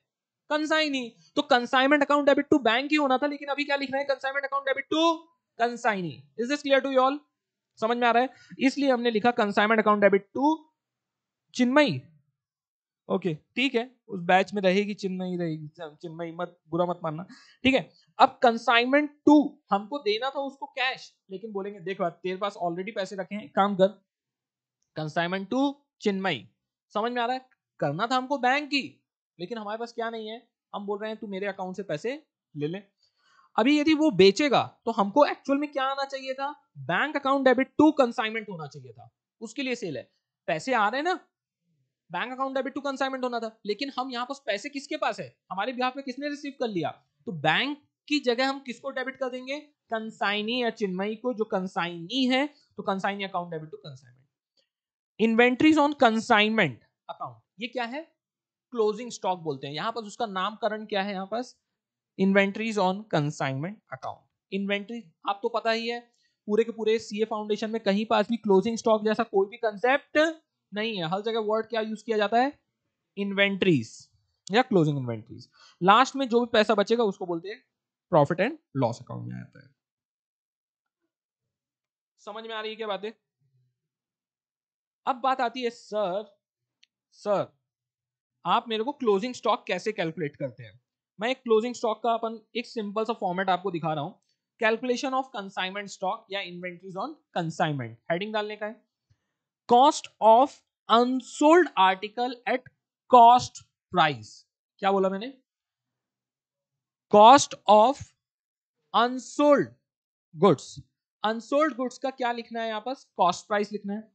कंसाइनी। तो कंसाइनमेंट account debit to bank ही होना था, लेकिन अभी क्या लिखना है, कंसाइनमेंट account debit to consignee. Is this clear to you all? समझ में आ रहा है? इसलिए हमने लिखा कंसाइनमेंट account debit to Chinmayi. Okay ठीक है, उस बैच में रहेगी चिन्मई, रहेगी चिन्मई, मत बुरा मत मानना, ठीक है। अब कंसाइनमेंट टू हमको देना था उसको कैश, लेकिन बोलेंगे देखो तेरे पास ऑलरेडी पैसे रखे हैं, काम कर कंसाइनमेंट टू चिन्मई। समझ में आ रहा है? करना था हमको बैंक की, लेकिन हमारे पास क्या नहीं है, हम बोल रहे हैं तू मेरे अकाउंट से पैसे ले ले। अभी यदि वो बेचेगा तो हमको एक्चुअल में क्या आना चाहिए था, bank account debit to कंसाइनमेंट होना चाहिए था, उसके लिए सेल है। पैसे आ रहे हैं ना, bank account debit to कंसाइनमेंट होना था, लेकिन हम यहाँ पर पैसे किसके पास है, हमारे बिहाफ में किसने रिसीव कर लिया, तो बैंक की जगह हम किसको डेबिट कर देंगे, कंसाइनी या चिन्मयी को जो कंसाइनी है, तो consignee account debit to कंसाइनमेंट। Inventories on कंसाइनमेंट account, ये क्या है, क्लोजिंग स्टॉक बोलते हैं, यहाँ पर उसका नामकरण क्या है, यहाँ पर inventories on कंसाइनमेंट account. Inventory आप तो पता ही है, पूरे के पूरे सीए फाउंडेशन में कहीं पास भी क्लोजिंग स्टॉक जैसा कोई भी कंसेप्ट नहीं है, हर जगह वर्ड क्या यूज किया जाता है, इन्वेंट्रीज या क्लोजिंग इन्वेंट्रीज। लास्ट में जो भी पैसा बचेगा उसको बोलते हैं प्रॉफिट एंड लॉस अकाउंट में आता है। समझ में आ रही है क्या बातें? अब बात आती है, सर आप मेरे को क्लोजिंग स्टॉक कैसे कैलकुलेट करते हैं। मैं एक क्लोजिंग स्टॉक का अपन एक सिंपल सा फॉर्मेट आपको दिखा रहा हूं, कैलकुलेशन ऑफ कंसाइनमेंट स्टॉक या इन्वेंट्रीज ऑन कंसाइनमेंट, हेडिंग डालने का है, cost of unsold article at cost price. क्या बोला मैंने, cost of unsold goods, unsold goods का क्या लिखना है, यहाँ पर कॉस्ट प्राइस लिखना है।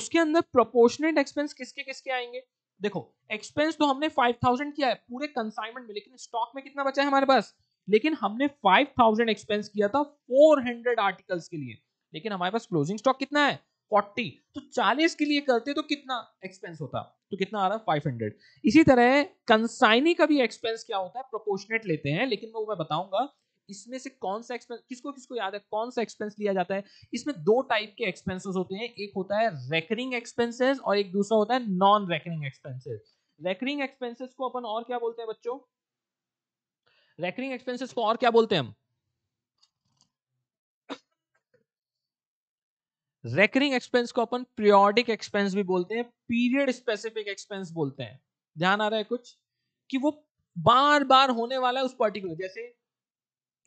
उसके अंदर प्रोपोर्शनेट एक्सपेंस किसके किसके आएंगे, देखो एक्सपेंस तो हमने 5000 किया है पूरे कंसाइनमेंट में, लेकिन स्टॉक में कितना बचा है हमारे पास, लेकिन हमने 5000 एक्सपेंस किया था 400 आर्टिकल्स के लिए, लेकिन हमारे पास क्लोजिंग स्टॉक कितना है 40, तो 40 के लिए करते तो कितना एक्सपेंस होता, तो कितना आ रहा है 500। इसी तरह कंसाइनी का भी एक्सपेंस क्या होता है, प्रोपोर्शनेट लेते हैं, लेकिन वो मैं बताऊंगा इसमें से कौन सा एक्सपेंस किसको किसको याद है, कौन सा एक्सपेंस लिया जाता है। इसमें दो टाइप के एक्सपेंसेस होते हैं, एक होता है रेकरिंग एक्सपेंसेस और एक दूसरा होता है non recurring expenses. Recurring expenses को अपन और क्या बोलते हैं बच्चों, रेकरिंग एक्सपेंसेस को और क्या बोलते हैं हम, रेकरिंग एक्सपेंस को अपन पीरियोडिक एक्सपेंस भी बोलते हैं, पीरियड स्पेसिफिक एक्सपेंस बोलते हैं। ध्यान आ रहा है कुछ, कि वो बार बार होने वाला है उस पर्टिकुलर, जैसे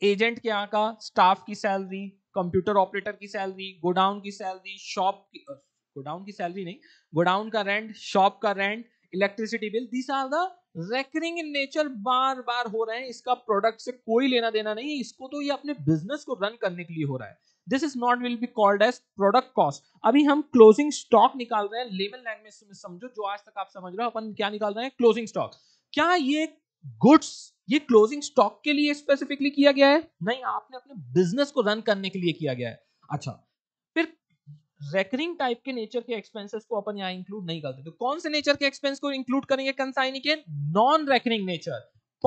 एजेंट के यहाँ का स्टाफ की सैलरी, कंप्यूटर ऑपरेटर की सैलरी, गोडाउन की सैलरी, शॉप की गोडाउन की सैलरी नहीं, गोडाउन का रेंट, शॉप का rent, electricity bill, this are the recurring in nature, बार बार हो रहे हैं, इसका प्रोडक्ट से कोई लेना देना नहीं है, इसको तो ये अपने बिजनेस को रन करने के लिए हो रहा है। This is not will be called as product cost. अभी हम क्लोजिंग स्टॉक निकाल रहे हैं, लेमन लैंग्वेज में समझो, जो आज तक आप समझ रहे हो, अपन क्या निकाल रहे हैं, क्लोजिंग स्टॉक। क्या ये गुड्स, ये क्लोजिंग स्टॉक के लिए स्पेसिफिकली किया गया है, नहीं, आपने अपने बिजनेस को रन करने के लिए किया गया है। अच्छा, फिर रेकरिंग टाइप के नेचर के एक्सपेंसेस को अपन यहाँ इंक्लूड नहीं करते, तो कौन से नेचर के एक्सपेंस को इंक्लूड करेंगे कंसाइनी के, non recurring nature,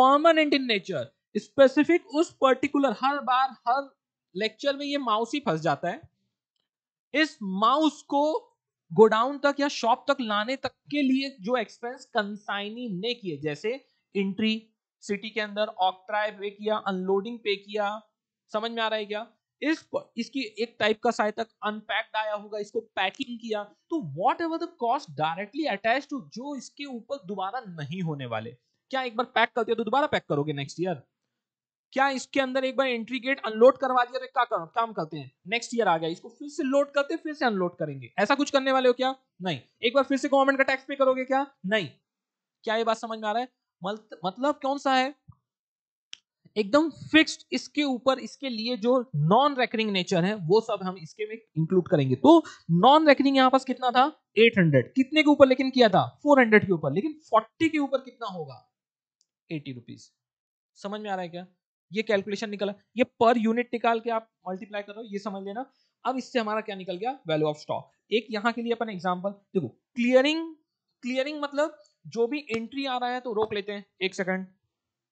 permanent in nature, specific उस पर्टिकुलर। हर बार हर लेक्चर में ये माउस ही फंस जाता है, इस माउस को गोडाउन तक या शॉप तक लाने तक के लिए जो एक्सपेंस कंसाइनी ने किए, जैसे एंट्री सिटी के अंदर ऑक्ट्राई पे किया, अनलोडिंग पे किया, समझ में आ रहा है क्या, इसकी एक टाइप का शायद तक अनपैक्ड आया होगा, इसको पैकिंग किया, तो whatever the cost directly attach to, जो इसके ऊपर दोबारा नहीं होने वाले। क्या एक बार पैक करते हो तो दोबारा पैक करोगे नेक्स्ट ईयर, क्या इसके अंदर एक बार एंट्री गेट अनलोड करवा दिया तो क्या करो, काम करते हैं, नेक्स्ट ईयर आ गया इसको फिर से लोड करते, फिर से अनलोड करेंगे, ऐसा कुछ करने वाले हो क्या, नहीं, एक बार फिर से गवर्नमेंट का टैक्स पे करोगे क्या, नहीं। क्या ये बात समझ में आ रहा है, मतलब कौन सा है, एकदम फिक्स्ड, इसके ऊपर इसके लिए जो नॉन रेकरिंग नेचर है वो सब हम इसके में इंक्लूड करेंगे। तो नॉन रेकरिंग यहाँ पास कितना था 800, कितने के ऊपर लेकिन किया था 400 के ऊपर, लेकिन 40 के ऊपर कितना होगा 80 रुपीज। समझ में आ रहा है क्या, ये कैलकुलेशन निकला, ये पर यूनिट निकाल के आप मल्टीप्लाई करो, ये समझ लेना। अब इससे हमारा क्या निकल गया, वैल्यू ऑफ स्टॉक। एक यहाँ के लिए अपन एग्जांपल देखो, क्लियरिंग मतलब जो भी एंट्री आ रहा है तो रोक लेते हैं एक सेकंड,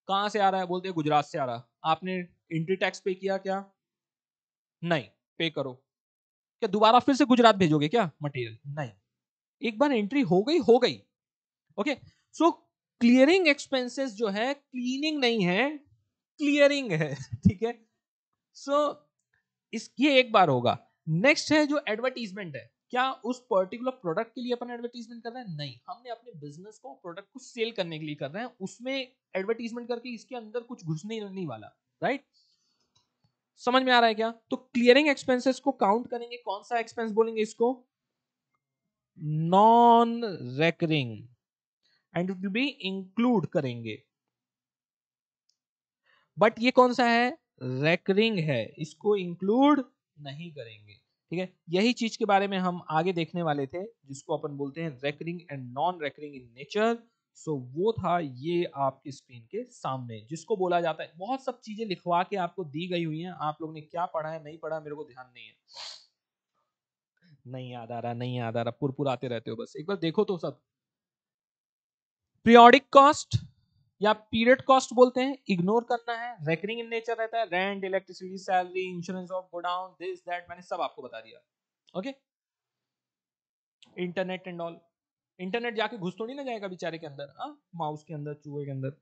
कहाँ से आ रहा है, बोलते हैं गुजरात से आ रहा है, आपने एंट्री टैक्स पे किया क्या, नहीं, पे करो, क्या दोबारा फिर से गुजरात भेजोगे क्या मटेरियल, नहीं, एक बार एंट्री हो गई, ओके। सो क्लियरिंग एक्सपेंसेस जो है, क्लीनिंग नहीं है, क्लियरिंग है, ठीक है। सो ये एक बार होगा। नेक्स्ट है जो एडवर्टीजमेंट है, क्या उस पर्टिकुलर प्रोडक्ट के लिए अपन एडवर्टीजमेंट कर रहे हैं, नहीं, हमने अपने बिजनेस को, प्रोडक्ट को सेल करने के लिए कर रहे हैं, उसमें एडवर्टीजमेंट करके इसके अंदर कुछ घुसने नहीं वाला, राइट, समझ में आ रहा है क्या। तो क्लियरिंग एक्सपेंसेस को काउंट करेंगे, कौन सा एक्सपेंस बोलेंगे इसको, non recurring, and it will be include करेंगे, बट ये कौन सा है, रेकरिंग है, इसको इंक्लूड नहीं करेंगे। ठीक है, यही चीज के बारे में हम आगे देखने वाले थे, जिसको अपन बोलते हैं recurring and non recurring in nature. So वो था ये आपकी स्क्रीन के सामने, जिसको बोला जाता है। बहुत सब चीजें लिखवा के आपको दी गई हुई हैं, आप लोग ने क्या पढ़ा है नहीं पढ़ा मेरे को ध्यान नहीं है, नहीं याद आ रहा, नहीं याद आ रहा, पुरपुराते रहते हो, बस एक बार देखो तो सब। पीरियोडिक कॉस्ट या पीरियड कॉस्ट बोलते हैं, इग्नोर करना है, रेकरिंग इन नेचर रहता है, rent, electricity, salary, insurance of godown, this that, मैंने सब आपको बता दिया। Okay, internet and all, internet जाके घुस तो नहीं ना जाएगा बेचारे के अंदर, माउस के अंदर, चूहे के अंदर।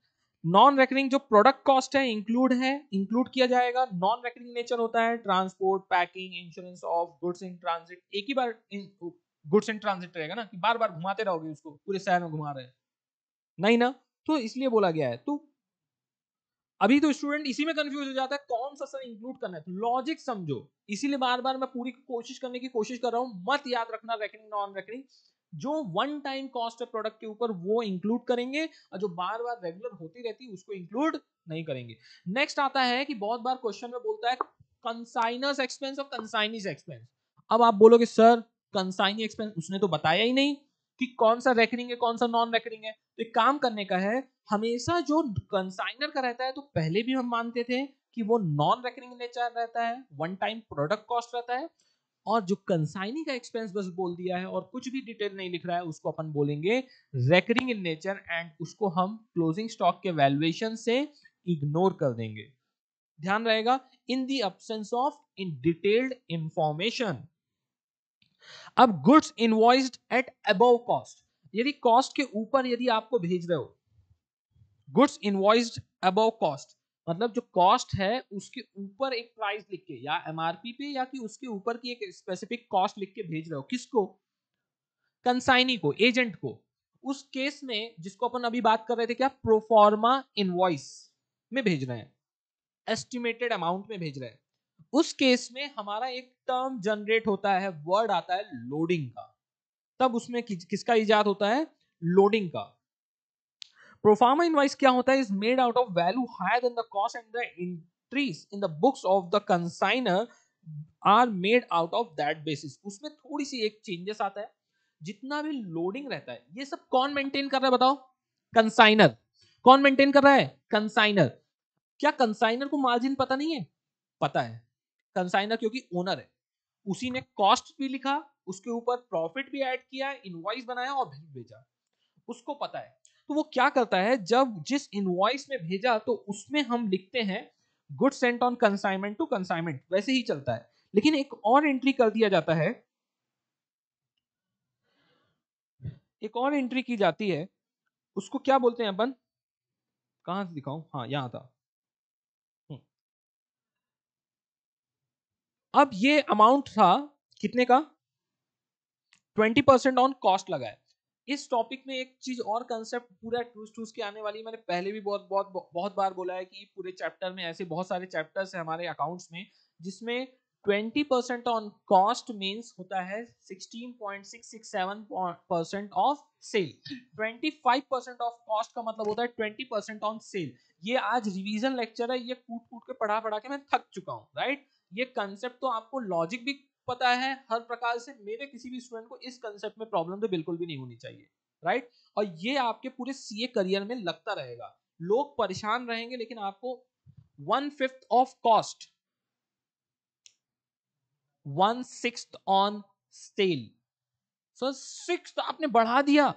नॉन रेकरिंग जो प्रोडक्ट कॉस्ट है इंक्लूड है, इंक्लूड किया जाएगा। नॉन रेकरिंग नेचर होता है transport, packing, insurance of goods in transit. एक ही बार गुड्स इन ट्रांजिट रहेगा ना, कि बार बार घुमाते रहोगे उसको, पूरे शहर में घुमा रहे हैं, नहीं ना, तो इसलिए बोला गया है। तो अभी तो स्टूडेंट इसी में कंफ्यूज हो जाता है कौन सा सर इंक्लूड करना है, तो लॉजिक समझो, इसीलिए बार बार मैं पूरी कोशिश करने की कोशिश कर रहा हूं। मत याद रखना रेकरिंग नॉन रेकरिंग, जो वन टाइम कॉस्ट है प्रोडक्ट के ऊपर वो इंक्लूड करेंगे, और जो बार बार रेगुलर होती रहती है उसको इंक्लूड नहीं करेंगे। नेक्स्ट आता है कि बहुत बार क्वेश्चन में बोलता है कंसाइनर्स एक्सपेंस और कंसाइनीज एक्सपेंस। अब आप बोलोगे सर कंसाइनी एक्सपेंस उसने तो बताया ही नहीं कि कौन सा रेकरिंग है कौन सा नॉन रेकरिंग है, तो एक काम करने का है, हमेशा जो कंसाइनर का रहता है, तो पहले भी हम मानते थे कि वो नॉन रेकरिंग नेचर रहता है, वन टाइम प्रोडक्ट कॉस्ट रहता है, और जो कंसाइनी का एक्सपेंस बस बोल दिया है और कुछ भी डिटेल नहीं लिख रहा है, उसको अपन बोलेंगे रेकरिंग इन नेचर, एंड उसको हम क्लोजिंग स्टॉक के वैल्यूएशन से इग्नोर कर देंगे। ध्यान रहेगा, in the absence of in detailed information. अब goods invoiced at above cost, यदि कॉस्ट के ऊपर यदि आपको भेज रहे हो, गुड्स इनवॉइस्ड अबव कॉस्ट मतलब जो कॉस्ट है उसके ऊपर एक प्राइस लिख के, या एमआरपी पे, या कि उसके ऊपर की एक स्पेसिफिक कॉस्ट लिख के भेज रहे हो, किसको, कंसाइनी को, एजेंट को। उस केस में जिसको अपन अभी बात कर रहे थे, क्या प्रोफॉर्मा इनवॉइस में भेज रहे हैं, एस्टिमेटेड अमाउंट में भेज रहे हैं, उस केस में हमारा एक टर्म जनरेट होता है, वर्ड आता है लोडिंग का। तब उसमें किसका इजाद होता है, लोडिंग का। प्रोफार्मा इनवॉइस क्या होता है, is made out of value higher than the cost and the entries in the books of the consignor are made out of that basis. उसमें थोड़ी सी एक चेंजेस आता है, जितना भी लोडिंग रहता है ये सब कौन मेंटेन कर रहा है बताओ, कंसाइनर। कौन मेंटेन कर रहा है, कंसाइनर। क्या कंसाइनर को मार्जिन पता नहीं है, पता है, कंसाइनर क्योंकि ओनर है, उसी ने कॉस्ट भी लिखा, उसके ऊपर प्रॉफिट भी ऐड किया, इनवॉइस बनाया और भेजा, उसको पता है। तो वो क्या करता है, जब जिस इनवॉइस में भेजा तो उसमें हम लिखते हैं good sent on कंसाइनमेंट to कंसाइनमेंट, वैसे ही चलता है, लेकिन एक और एंट्री कर दिया जाता है, एक और एंट्री की जाती है, उसको क्या बोलते हैं अपन, कहां से दिखाऊं, हाँ यहां था। अब ये अमाउंट था कितने का, 20% ऑन कॉस्ट लगा है। इस टॉपिक में एक चीज और कंसेप्ट पूरा ठूस के आने वाली, मैंने पहले भी बहुत बार बोला है कि पूरे चैप्टर में ऐसे बहुत सारे चैप्टर्स हैं हमारे अकाउंट्स में, जिसमें 20% ऑन कॉस्ट मींस होता है 16.667% ऑफ सेल, 25% ऑफ कॉस्ट का मतलब होता है 20% ऑन सेल। ये आज रिवीजन लेक्चर है, ये कूट कूट के पढ़ा पढ़ा के मैं थक चुका हूँ, राइट। ये कंसेप्ट तो आपको लॉजिक भी पता है हर प्रकार से, मेरे किसी भी स्टूडेंट को इस कंसेप्ट में प्रॉब्लम तो बिल्कुल भी नहीं होनी चाहिए, राइट। और ये आपके पूरे सीए करियर में लगता रहेगा, लोग परेशान रहेंगे, लेकिन आपको 1/5 of cost, 1/6 on sale, so 6 आपने बढ़ा दिया,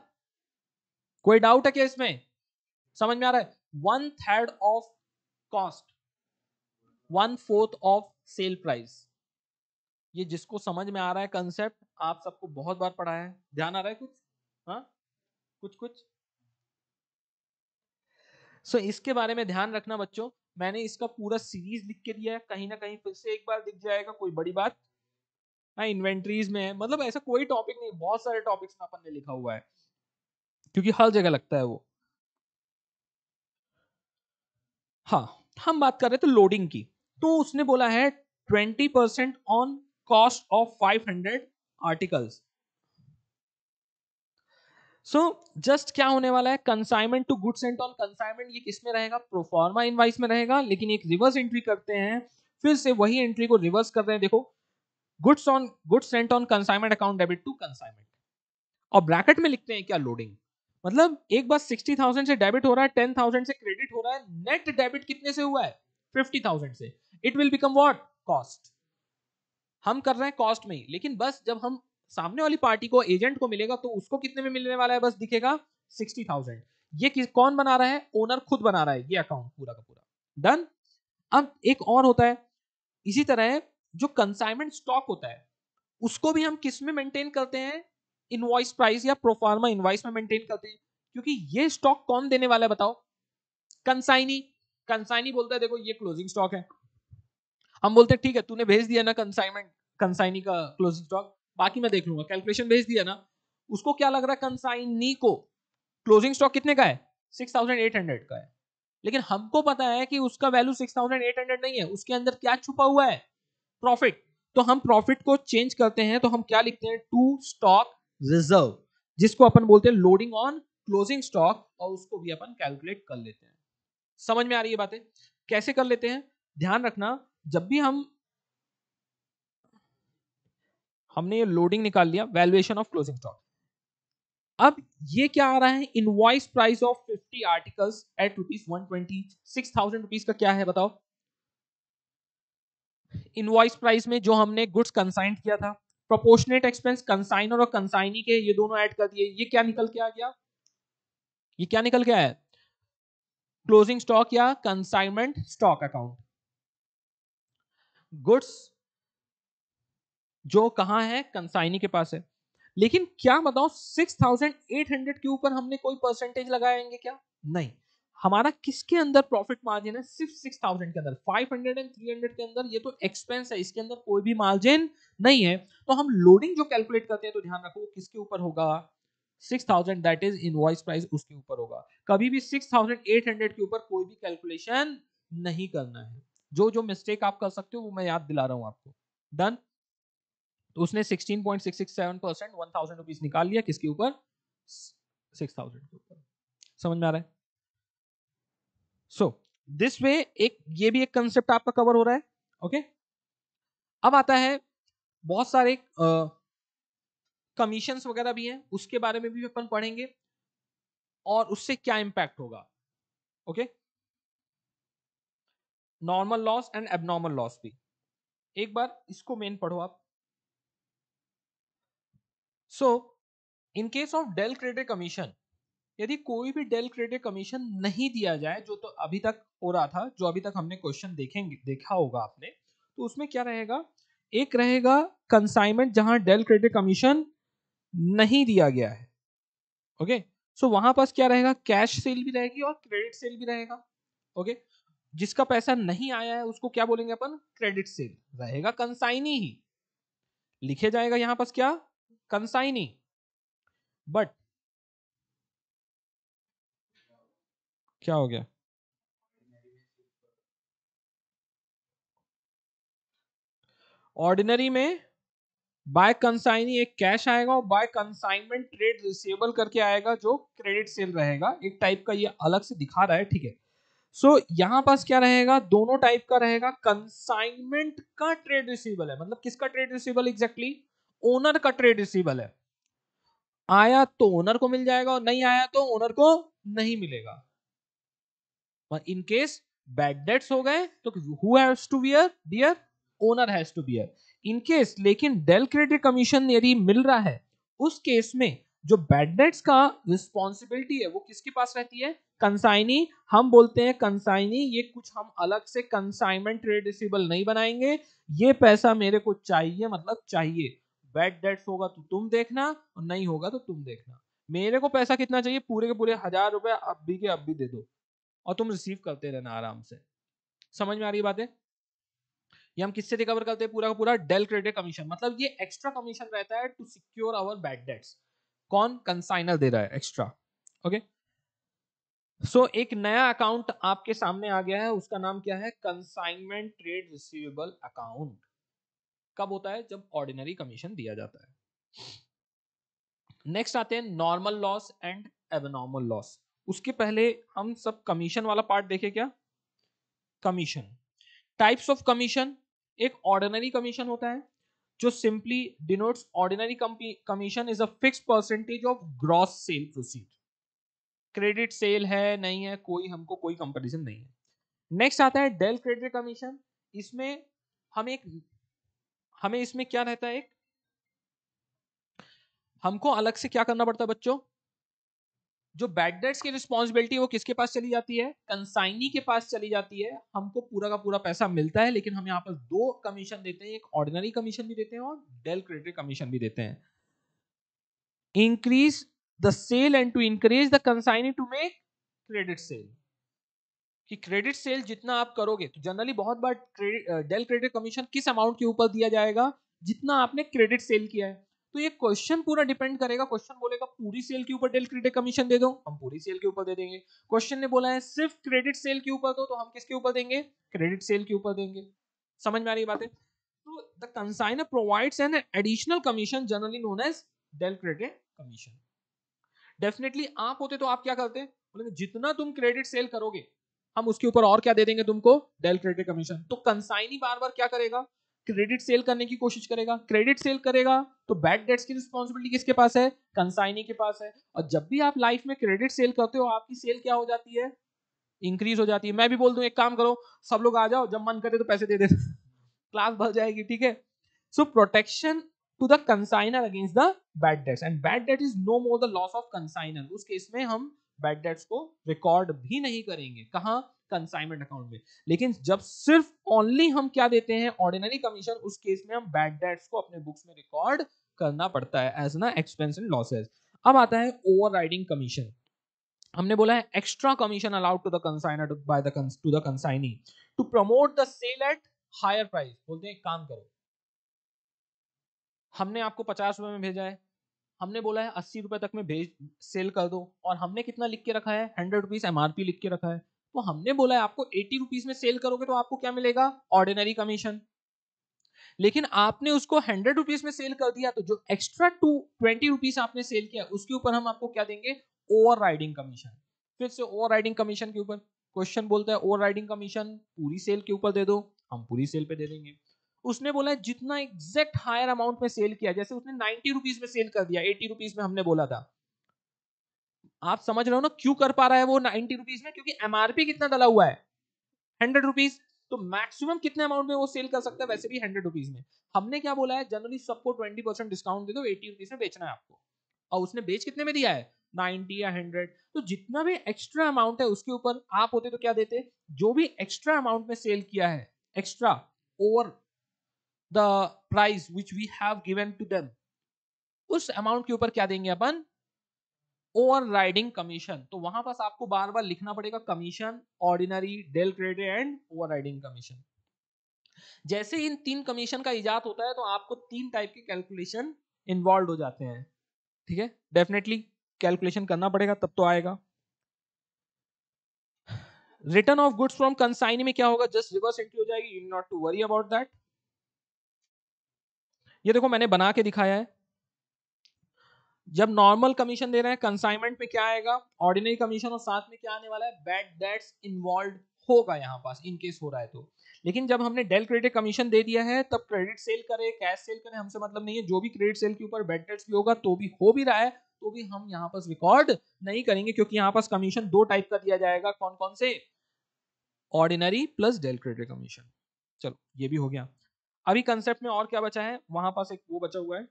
कोई डाउट है क्या इसमें, समझ में आ रहा है, 1/3 of cost, 1/4 of sale price. ये जिसको समझ में आ रहा है कंसेप्ट, आप सबको बहुत बार पढ़ा है, ध्यान आ रहा है कुछ, हाँ कुछ। सो इसके बारे में ध्यान रखना बच्चों, मैंने इसका पूरा सीरीज लिख के दिया है, कहीं ना कहीं फिर से एक बार दिख जाएगा, कोई बड़ी बात ना, इन्वेंट्रीज में है, मतलब ऐसा कोई टॉपिक नहीं, बहुत सारे टॉपिक्स में अपन ने लिखा हुआ है, क्योंकि हर जगह लगता है वो। हाँ, हम बात कर रहे थे लोडिंग की, तो उसने बोला है 20% on cost of 500 articles. Just क्या होने वाला है, कंसाइनमेंट to goods and on कंसाइनमेंट ये किस में रहेगा, प्रोफॉर्मा इनवॉइस में रहेगा, लेकिन एक रिवर्स एंट्री करते हैं, फिर से वही एंट्री को रिवर्स कर रहे हैं। देखो goods sent on कंसाइनमेंट account debit to कंसाइनमेंट, और ब्रैकेट में लिखते हैं क्या, लोडिंग। मतलब एक बार 60,000 से डेबिट हो रहा है, 10,000 से क्रेडिट हो रहा है, नेट डेबिट कितने से हुआ है, 50,000 से। It will become what, cost. हम कर रहे हैं कॉस्ट में ही, लेकिन बस जब हम सामने वाली पार्टी को, एजेंट को मिलेगा तो उसको कितने में मिलने वाला है, बस दिखेगा 60,000। ये कौन बना रहा है, ओनर खुद बना रहा है ये अकाउंट पूरा का पूरा, डन। अब एक और होता है इसी तरह, जो कंसाइनमेंट स्टॉक होता है उसको भी हम किस में मेंटेन करते हैं, इनवॉइस प्राइस या प्रोफार्मा इनवॉइस में मेंटेन करते हैं, क्योंकि ये स्टॉक कौन देने वाला है बताओ, कंसाइनी। कंसाइनी बोलता है देखो ये क्लोजिंग स्टॉक है, हम बोलते हैं ठीक है तूने भेज दिया ना कंसाइनमेंट, कंसाइनी का क्लोजिंग स्टॉक, बाकी मैं देख लूंगा, कैलकुलेशन भेज दिया ना। उसको क्या लग रहा है, कंसाइनी को क्लोजिंग स्टॉक कितने का है, 6,800 का है, लेकिन हमको पता है कि उसका वैल्यू 6,800 नहीं है, उसके अंदर क्या छुपा हुआ है, प्रॉफिट। तो हम प्रॉफिट को चेंज करते हैं, तो हम क्या लिखते हैं, टू स्टॉक रिजर्व, जिसको अपन बोलते हैं लोडिंग ऑन क्लोजिंग स्टॉक, और उसको भी अपन कैलकुलेट कर लेते हैं। समझ में आ रही है बातें, कैसे कर लेते हैं, ध्यान रखना। जब भी हमने ये लोडिंग निकाल लिया, वैल्यूएशन ऑफ क्लोजिंग स्टॉक, अब ये क्या आ रहा है, invoice price of 50 articles at ₹120, 6,000 का क्या है बताओ, इनवॉइस प्राइस में जो हमने गुड्स कंसाइन किया था, प्रोपोर्शनेट एक्सपेंस कंसाइनर और कंसाइनी के ये दोनों ऐड कर दिए, ये क्या निकल के आ गया, ये क्या निकल के आया, क्लोजिंग स्टॉक या कंसाइनमेंट स्टॉक अकाउंट। गुड्स जो कहाँ है, कंसाइनी के पास है, लेकिन क्या बताओ 6,800 के ऊपर हमने कोई परसेंटेज लगाएंगे क्या, नहीं। हमारा किसके अंदर प्रॉफिट मार्जिन है, सिर्फ 6,000 के अंदर, 500 एंड 300 के अंदर ये तो एक्सपेंस है, इसके अंदर कोई भी मार्जिन नहीं है। तो हम लोडिंग जो कैलकुलेट करते हैं, तो ध्यान रखो किसके ऊपर होगा, 6,000 दैट इज इनवॉइस प्राइस, उसके ऊपर होगा। कभी भी 6,800 के ऊपर कोई भी कैलकुलेशन नहीं करना है। जो जो मिस्टेक आप कर सकते हो वो मैं याद दिला रहा हूँ आपको, डन। तो उसने 16.667% 1,000 रुपीज निकाल लिया, किसके ऊपर, 6,000 के ऊपर। समझ में आ रहा है। सो दिस वे एक ये भी एक कंसेप्ट आपका कवर हो रहा है, ओके okay? अब आता है बहुत सारे कमीशंस वगैरह भी हैं, उसके बारे में भी अपन पढ़ेंगे और उससे क्या इम्पैक्ट होगा, okay. Normal loss and abnormal loss भी, एक बार इसको मेन पढ़ो आप। So in case of del credit commission, यदि कोई भी डेल क्रेडिट कमीशन नहीं दिया जाए, जो तो अभी तक हो रहा था, जो अभी तक हमने क्वेश्चन देखेंगे देखा होगा आपने, तो उसमें क्या रहेगा, एक रहेगा कंसाइनमेंट जहां डेल क्रेडिट कमीशन नहीं दिया गया है, ओके okay? सो वहां पास क्या रहेगा, कैश सेल भी रहेगी और क्रेडिट सेल भी रहेगा, ओके okay? जिसका पैसा नहीं आया है उसको क्या बोलेंगे अपन, क्रेडिट सेल रहेगा, कंसाइनी ही लिखे जाएगा यहां पास क्या, कंसाइनी। बट क्या हो गया, ऑर्डिनरी में बाय कंसाइनी एक कैश आएगा और बाय कंसाइनमेंट ट्रेड रिसीवेबल करके आएगा जो क्रेडिट सेल रहेगा, एक टाइप का ये अलग से दिखा रहा है, ठीक है। सो यहां पास क्या रहेगा, दोनों टाइप का रहेगा, कंसाइनमेंट का ट्रेड रिसीवेबल है, मतलब किसका ट्रेड रिसीवेबल, एग्जैक्टली ओनर का ट्रेड रिसीवेबल है, आया तो ओनर को मिल जाएगा और नहीं आया तो ओनर को नहीं मिलेगा। इन केस बैड डेट्स हो गए तो who has to bear, dear owner has to bear in case. लेकिन डेल क्रेडिट कमीशन यदि मिल रहा है उस केस में जो बैड डेट्स का रिस्पॉन्सिबिलिटी है वो किसके पास रहती है, कंसाइनी। हम बोलते हैं कंसाइनी, ये कुछ हम अलग से कंसाइनमेंट ट्रेड रिसीवेबल नहीं बनाएंगे, ये पैसा मेरे को चाहिए, मतलब चाहिए। बैड डेट्स होगा तो तुम देखना और नहीं होगा तो तुम देखना, मेरे को पैसा कितना चाहिए, पूरे के पूरे 1,000 रुपए अब भी दे दो और तुम रिसीव करते रहना आराम से। समझ में आ रही है बातें। ये हम किससे रिकवर करते हैं, पूरा का पूरा डेल क्रेडिट कमीशन, मतलब ये एक्स्ट्रा कमीशन रहता है to secure our bad debts. कौन, कंसाइनर दे रहा है एक्स्ट्रा, ओके। सो एक नया अकाउंट आपके सामने आ गया है, उसका नाम क्या है, कंसाइनमेंट ट्रेड रिसीवेबल अकाउंट। कब होता है, जब ऑर्डिनरी कमीशन दिया जाता है। नेक्स्ट आते हैं normal loss and abnormal loss. उसके पहले हम सब कमीशन वाला पार्ट देखें। क्या कमीशन, टाइप्स ऑफ कमीशन। एक ऑर्डिनरी कमीशन होता है जो simply denotes ordinary commission is a fixed percentage of gross sale proceed. Credit sale है नहीं है, कोई हमको कोई कंपैरिजन नहीं है। नेक्स्ट आता है डेल क्रेडिट कमीशन। इसमें हमें इसमें क्या रहता है, हमको अलग से क्या करना पड़ता है बच्चों, जो बैड डेट्स की रिस्पॉन्सिबिलिटी वो किसके पास चली जाती है, कंसाइनी के पास चली जाती है। हमको पूरा का पूरा पैसा मिलता है, लेकिन हम यहाँ पर दो कमीशन देते हैं, एक ऑर्डिनरी कमीशन भी देते हैं और डेल क्रेडिट कमीशन भी देते हैं। Increase the sale and to increase the consignee to make credit sale. कि क्रेडिट सेल जितना आप करोगे, तो जनरली बहुत बार डेल क्रेडिट कमीशन किस अमाउंट के ऊपर दिया जाएगा, जितना आपने क्रेडिट सेल किया है। तो ये क्वेश्चन पूरा डिपेंड करेगा। क्वेश्चन बोलेगा पूरी सेल के ऊपर डेल क्रेडिट कमीशन दे दो, हम पूरी सेल के ऊपर दे देंगे। क्वेश्चन ने बोला है सिर्फ क्रेडिट सेल के ऊपर दो, तो हम किसके ऊपर देंगे, क्रेडिट सेल के ऊपर देंगे। समझ में आ रही बातें। तो the consignor provides an additional commission generally known as del credit commission. Definitely आप होते तो आप क्या करते, बोलेंगे जितना तुम क्रेडिट सेल करोगे हम उसके ऊपर और क्या दे देंगे तुमको, डेल क्रेडिट कमीशन। तो कंसाइनी बार बार क्या करेगा, क्रेडिट सेल करने की कोशिश करेगा। क्रेडिट सेल करेगा तो बैड डेट्स की रिस्पॉन्सिबिलिटी किसके पास है, कंसाइनी के पास है। और जब भी आप लाइफ में क्रेडिट सेल करते हो आपकी सेल क्या हो जाती है, इंक्रीज हो जाती है। मैं भी बोल दूं एक काम करो सब लोग आ जाओ, जब मन करे तो पैसे दे दे क्लास भर जाएगी, ठीक है। So protection to the consignor against the bad debts, and bad debt is no more the loss of consignor. उस केस में हम बैड डेट्स को रिकॉर्ड भी नहीं करेंगे, कहां, कंसाइनमेंट अकाउंट में। लेकिन जब सिर्फ ओनली हम क्या देते हैं, ऑर्डिनरी कमीशन, उस केस में हम बैड डेट्स को अपने बुक्स में रिकॉर्ड करना पड़ता है एज ना एक्सपेंस एंड लॉसेस। अब आता है ओवरराइडिंग कमीशन। हमने बोला है extra commission allowed to the consignor by the consignee to promote the sale at higher price. बोलते हैं काम करो, हमने आपको 50 रुपए में भेजा है, हमने बोला है 80 रुपए तक में सेल कर दो, और हमने कितना लिख के रखा है, 100 रुपीज MRP लिख के रखा है। तो हमने बोला है आपको 80 रुपीज में सेल करोगे तो आपको क्या मिलेगा, ऑर्डिनरी कमीशन। लेकिन आपने उसको 100 रुपीज में सेल कर दिया, तो जो एक्स्ट्रा 20 रुपीज आपने सेल किया उसके ऊपर हम आपको क्या देंगे, ओवरराइडिंग कमीशन। फिर से ओवरराइडिंग कमीशन के ऊपर क्वेश्चन बोलता है ओवरराइडिंग कमीशन पूरी सेल के ऊपर दे दो, हम पूरी सेल पे दे देंगे। उसने बोला जितना एग्जैक्ट हायर अमाउंट में सेल किया, जैसे उसने 90 रुपीज में सेल कर दिया, 80 रुपीज में हमने बोला था। आप समझ रहे हो ना क्यों कर पा रहा है वो 90 रुपीज में, क्योंकि MRP कितना डाला हुआ है, 100 रुपीज। तो मैक्सिमम कितने अमाउंट में वो सेल कर सकता है, वैसे भी 100 रुपीज में। हमने क्या बोला है, जनरली सबको 20% डिस्काउंट दे दो, 80 रुपीज में बेचना है आपको, और उसने बेच कितने में दिया है, 90 या 100। तो जितना भी एक्स्ट्रा अमाउंट है उसके ऊपर आप होते तो क्या देते, जो भी एक्स्ट्रा अमाउंट में सेल किया है, extra over the price which we have given to them, उस अमाउंट के ऊपर क्या देंगे अपन, ओवरराइडिंग कमीशन। तो वहां पास आपको बार बार लिखना पड़ेगा commission, ordinary, del credit and overriding commission. जैसे इन तीन कमीशन का इजाद होता है तो आपको तीन टाइप के कैलकुलेशन इन्वॉल्व हो जाते हैं, ठीक है। डेफिनेटली कैलकुलेशन करना पड़ेगा तब तो आएगा। Return of goods from consignee में क्या होगा, जस्ट रिवर्स एंट्री हो जाएगी, you not to worry about that. ये देखो मैंने बना के दिखाया है। जब नॉर्मल कमीशन दे रहे हैं कंसाइनमेंट पे क्या आएगा, ऑर्डिनरी कमीशन, और साथ में क्या आने वाला है, बैड डेट्स इन्वॉल्व होगा यहाँ पास इन केस हो रहा है तो। लेकिन जब हमने डेल क्रेडिट कमीशन दे दिया है तब क्रेडिट सेल करे, कैश सेल करे, हमसे मतलब नहीं है। जो भी क्रेडिट सेल के ऊपर बैड डेट्स भी होगा, तो भी हो भी रहा है, तो भी हम यहाँ पास रिकॉर्ड नहीं करेंगे, क्योंकि यहाँ पास कमीशन दो टाइप का दिया जाएगा। कौन कौन से, ordinary plus del credit commission. चलो ये भी हो गया। अभी कंसेप्ट में और क्या बचा है, वहां पास एक वो बचा हुआ है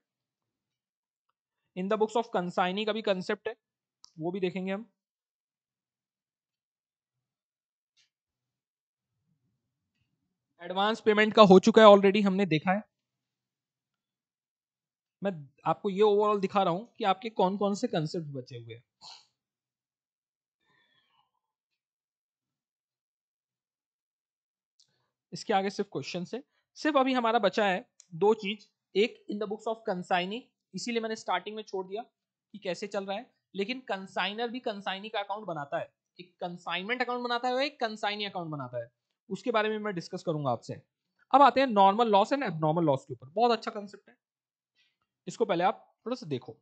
in the books of consignee का भी कंसेप्ट है, वो भी देखेंगे हम। एडवांस पेमेंट का हो चुका है ऑलरेडी, हमने देखा है। मैं आपको ये ओवरऑल दिखा रहा हूं कि आपके कौन कौन से कंसेप्ट बचे हुए हैं। इसके आगे सिर्फ क्वेश्चन है, सिर्फ अभी हमारा बचा है दो चीज, एक in the books of consignee, इसीलिए मैंने स्टार्टिंग में छोड़ दिया कि कैसे चल रहा है। लेकिन कंसाइनर भी कंसाइनी का अकाउंट बनाता है, एक कंसाइनमेंट अकाउंट बनाता है और एक कंसाइनी अकाउंट बनाता है, उसके बारे में मैं डिस्कस करूंगा आपसे। अब आते हैं normal loss and abnormal loss के ऊपर। बहुत अच्छा कंसेप्ट है, इसको पहले आप थोड़ा सा देखो।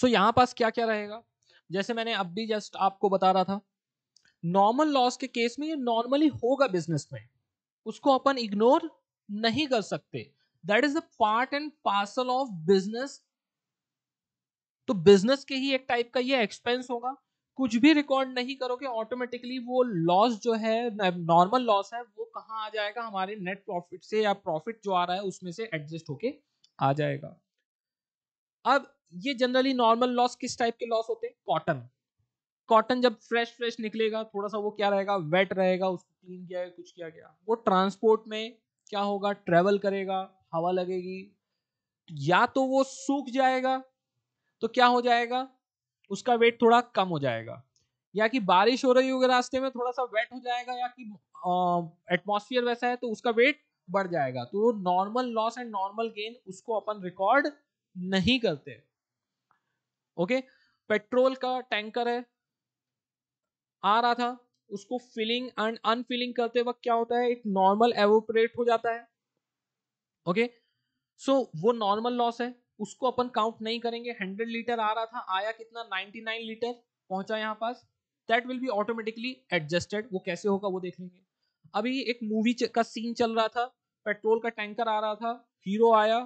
सो यहाँ पास क्या क्या रहेगा, जैसे मैंने अब भी जस्ट आपको बता रहा था, नॉर्मल लॉस के केस में ये नॉर्मली होगा बिजनेस में, उसको अपन इग्नोर नहीं कर सकते, that is the part and parcel of business. तो बिजनेस के ही एक टाइप का ये एक्सपेंस होगा, कुछ भी रिकॉर्ड नहीं करोगे ऑटोमेटिकली वो लॉस जो है नॉर्मल लॉस है वो कहाँ आ जाएगा, हमारे नेट प्रॉफिट से या प्रॉफिट जो आ रहा है उसमें से एडजस्ट होके आ जाएगा। अब ये जनरली नॉर्मल लॉस किस टाइप के लॉस होते हैं, कॉटन। कॉटन जब फ्रेश निकलेगा थोड़ा सा वो क्या रहेगा, वेट रहेगा, उसको क्लीन किया गया, कुछ किया गया, वो ट्रांसपोर्ट में क्या होगा, ट्रेवल करेगा, हवा लगेगी, या तो वो सूख जाएगा तो क्या हो जाएगा, उसका वेट थोड़ा कम हो जाएगा, या कि बारिश हो रही होगी रास्ते में थोड़ा सा वेट हो जाएगा, या कि एटमॉस्फेयर वैसा है तो उसका वेट बढ़ जाएगा। तो normal loss and normal gain उसको अपन रिकॉर्ड नहीं करते। ओके, पेट्रोल का टैंकर है आ रहा था, उसको फिलिंग एंड अनफिलिंग करते वक्त क्या होता है, एक नॉर्मल एवोपरेट हो जाता है। ओके, सो वो नॉर्मल लॉस है, उसको अपन काउंट नहीं करेंगे। 100 लीटर आ रहा था, आया कितना 99 लीटर, पहुंचा यहाँ पास, that will be automatically adjusted. वो कैसे होगा वो देख लेंगे। अभी एक मूवी का सीन चल रहा था, पेट्रोल का टैंकर आ रहा था, हीरो आया,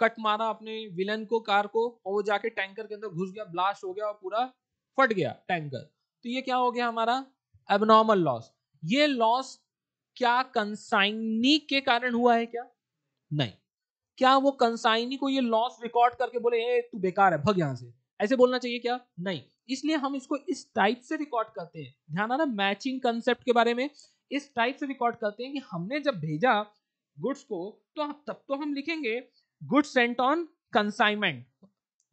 कट मारा अपने विलन को, कार को, और वो जाके टैंकर के अंदर घुस गया, ब्लास्ट हो गया और पूरा फट गया टैंकर। तो ये क्या हो गया हमारा एबनॉर्मल लॉस। ये लॉस क्या कंसाइनी के कारण हुआ है क्या? नहीं। क्या वो कंसाइनी को ये लॉस रिकॉर्ड करके बोले ए तू बेकार है भग यहाँ से, ऐसे बोलना चाहिए क्या? नहीं, इसलिए हम इसको इस टाइप से रिकॉर्ड करते हैं। ध्यान आना मैचिंग कंसेप्ट के बारे में, इस टाइप से रिकॉर्ड करते हैं कि हमने जब भेजा गुड्स को तो तब तो हम लिखेंगे गुड्स सेंट ऑन कंसाइनमेंट,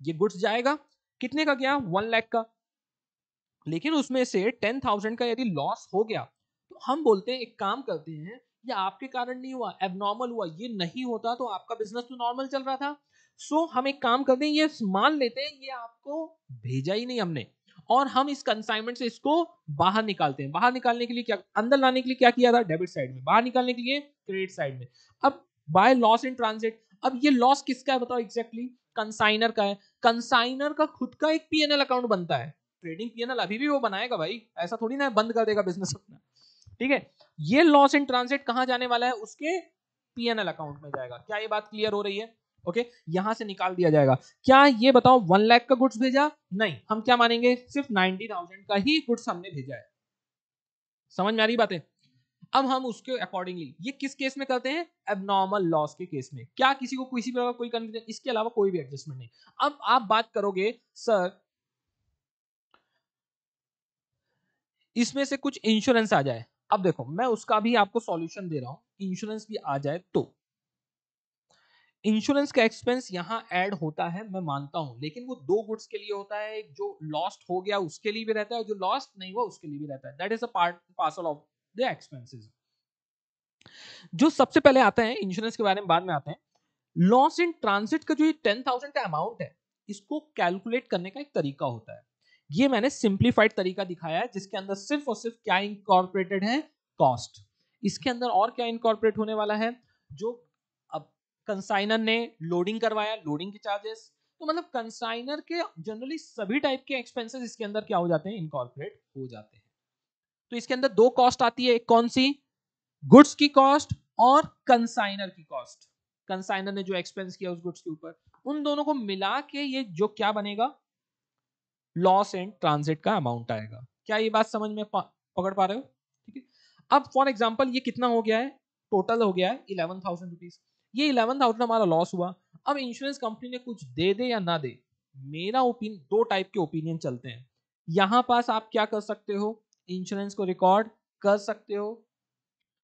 ये गुड्स जाएगा कितने का गया 1 लाख का, लेकिन उसमें से 10,000 का यदि लॉस हो गया तो हम बोलते हैं एक काम करते हैं, ये आपके कारण नहीं हुआ, एबनॉर्मल हुआ। ये नहीं होता तो आपका बिजनेस तो नॉर्मल चल रहा था। सो हम एक काम करते हैं, ये मान लेते हैं ये आपको भेजा ही नहीं हमने, और हम इस कंसाइनमेंट से इसको बाहर निकालते हैं। बाहर निकालने के लिए क्या, अंदर लाने के लिए क्या किया था, डेबिट साइड में, बाहर निकालने के लिए क्रेडिट साइड में। अब बाय लॉस इन ट्रांजिट, अब ये लॉस किसका है बताओ, एग्जैक्टली कंसाइनर का है। कंसाइनर का खुद का एक पीएनएल अकाउंट बनता है, ट्रेडिंग पीएनएल अभी भी वो बनाएगा भाई, ऐसा थोड़ी ना बंद कर देगा बिजनेस अपना, ठीक है। ये लॉस इन ट्रांजिट कहां जाने वाला है, उसके पीएनएल अकाउंट में जाएगा। क्या ये बात क्लियर हो रही है? ओके, यहां से निकाल दिया जाएगा। क्या ये बताओ 1 लाख का गुड्स भेजा? नहीं, हम क्या मानेंगे सिर्फ 90,000 का ही गुड्स हमने भेजा है। समझ में आ रही बातें? अब हम उसके अकॉर्डिंगली, ये किस केस में करते हैं, एबनॉर्मल लॉस के केस में। क्या किसी को किसी प्रकार कोई कंफ्यूजन, इसके अलावा कोई भी एडजस्टमेंट नहीं। अब आप बात करोगे सर इसमें से कुछ इंश्योरेंस आ जाए, अब देखो मैं उसका भी आपको सॉल्यूशन दे रहा हूं, इंश्योरेंस भी आ जाए तो इंश्योरेंस का एक्सपेंस यहां ऐड होता है मैं मानता हूं, लेकिन वो दो गुड्स के लिए होता है, एक जो लॉस्ट हो गया उसके लिए भी रहता है और जो लॉस्ट नहीं हुआ उसके लिए भी रहता है। That is a part parcel of the expenses. जो सबसे पहले आता है, इंश्योरेंस के बारे में बाद में आते हैं, लॉस इन ट्रांसिट का जो 10,000 का अमाउंट है इसको कैलकुलेट करने का एक तरीका होता है। ये मैंने सिंप्लीफाइड तरीका दिखाया है जिसके अंदर सिर्फ और सिर्फ क्या इनकॉर्पोरेटेड है, कॉस्ट। इसके अंदर और क्या इनकॉर्पोरेट होने वाला है, जो अब कंसाइनर ने लोडिंग करवाया, लोडिंग के चार्जेस, तो मतलब कंसाइनर के जनरली सभी टाइप के एक्सपेंसेस इसके अंदर क्या हो जाते हैं, इनकॉर्पोरेट हो जाते हैं। तो इसके अंदर दो कॉस्ट आती है, एक कौन सी, गुड्स की कॉस्ट और कंसाइनर की कॉस्ट, कंसाइनर ने जो एक्सपेंस किया उस गुड्स के ऊपर। उन दोनों को मिला के ये जो क्या बनेगा, लॉस एंड ट्रांजिट का अमाउंट आएगा। क्या ये बात समझ में पकड़ पा रहे हो? ठीक है। अब फॉर एग्जांपल ये कितना हो गया है, टोटल हो गया है 11,000 रुपीज। ये 11,000 हमारा लॉस हुआ। अब इंश्योरेंस कंपनी ने कुछ दे दे या ना दे, मेरा ओपिनियन दो टाइप के ओपिनियन चलते हैं। यहाँ पास आप क्या कर सकते हो, इंश्योरेंस को रिकॉर्ड कर सकते हो।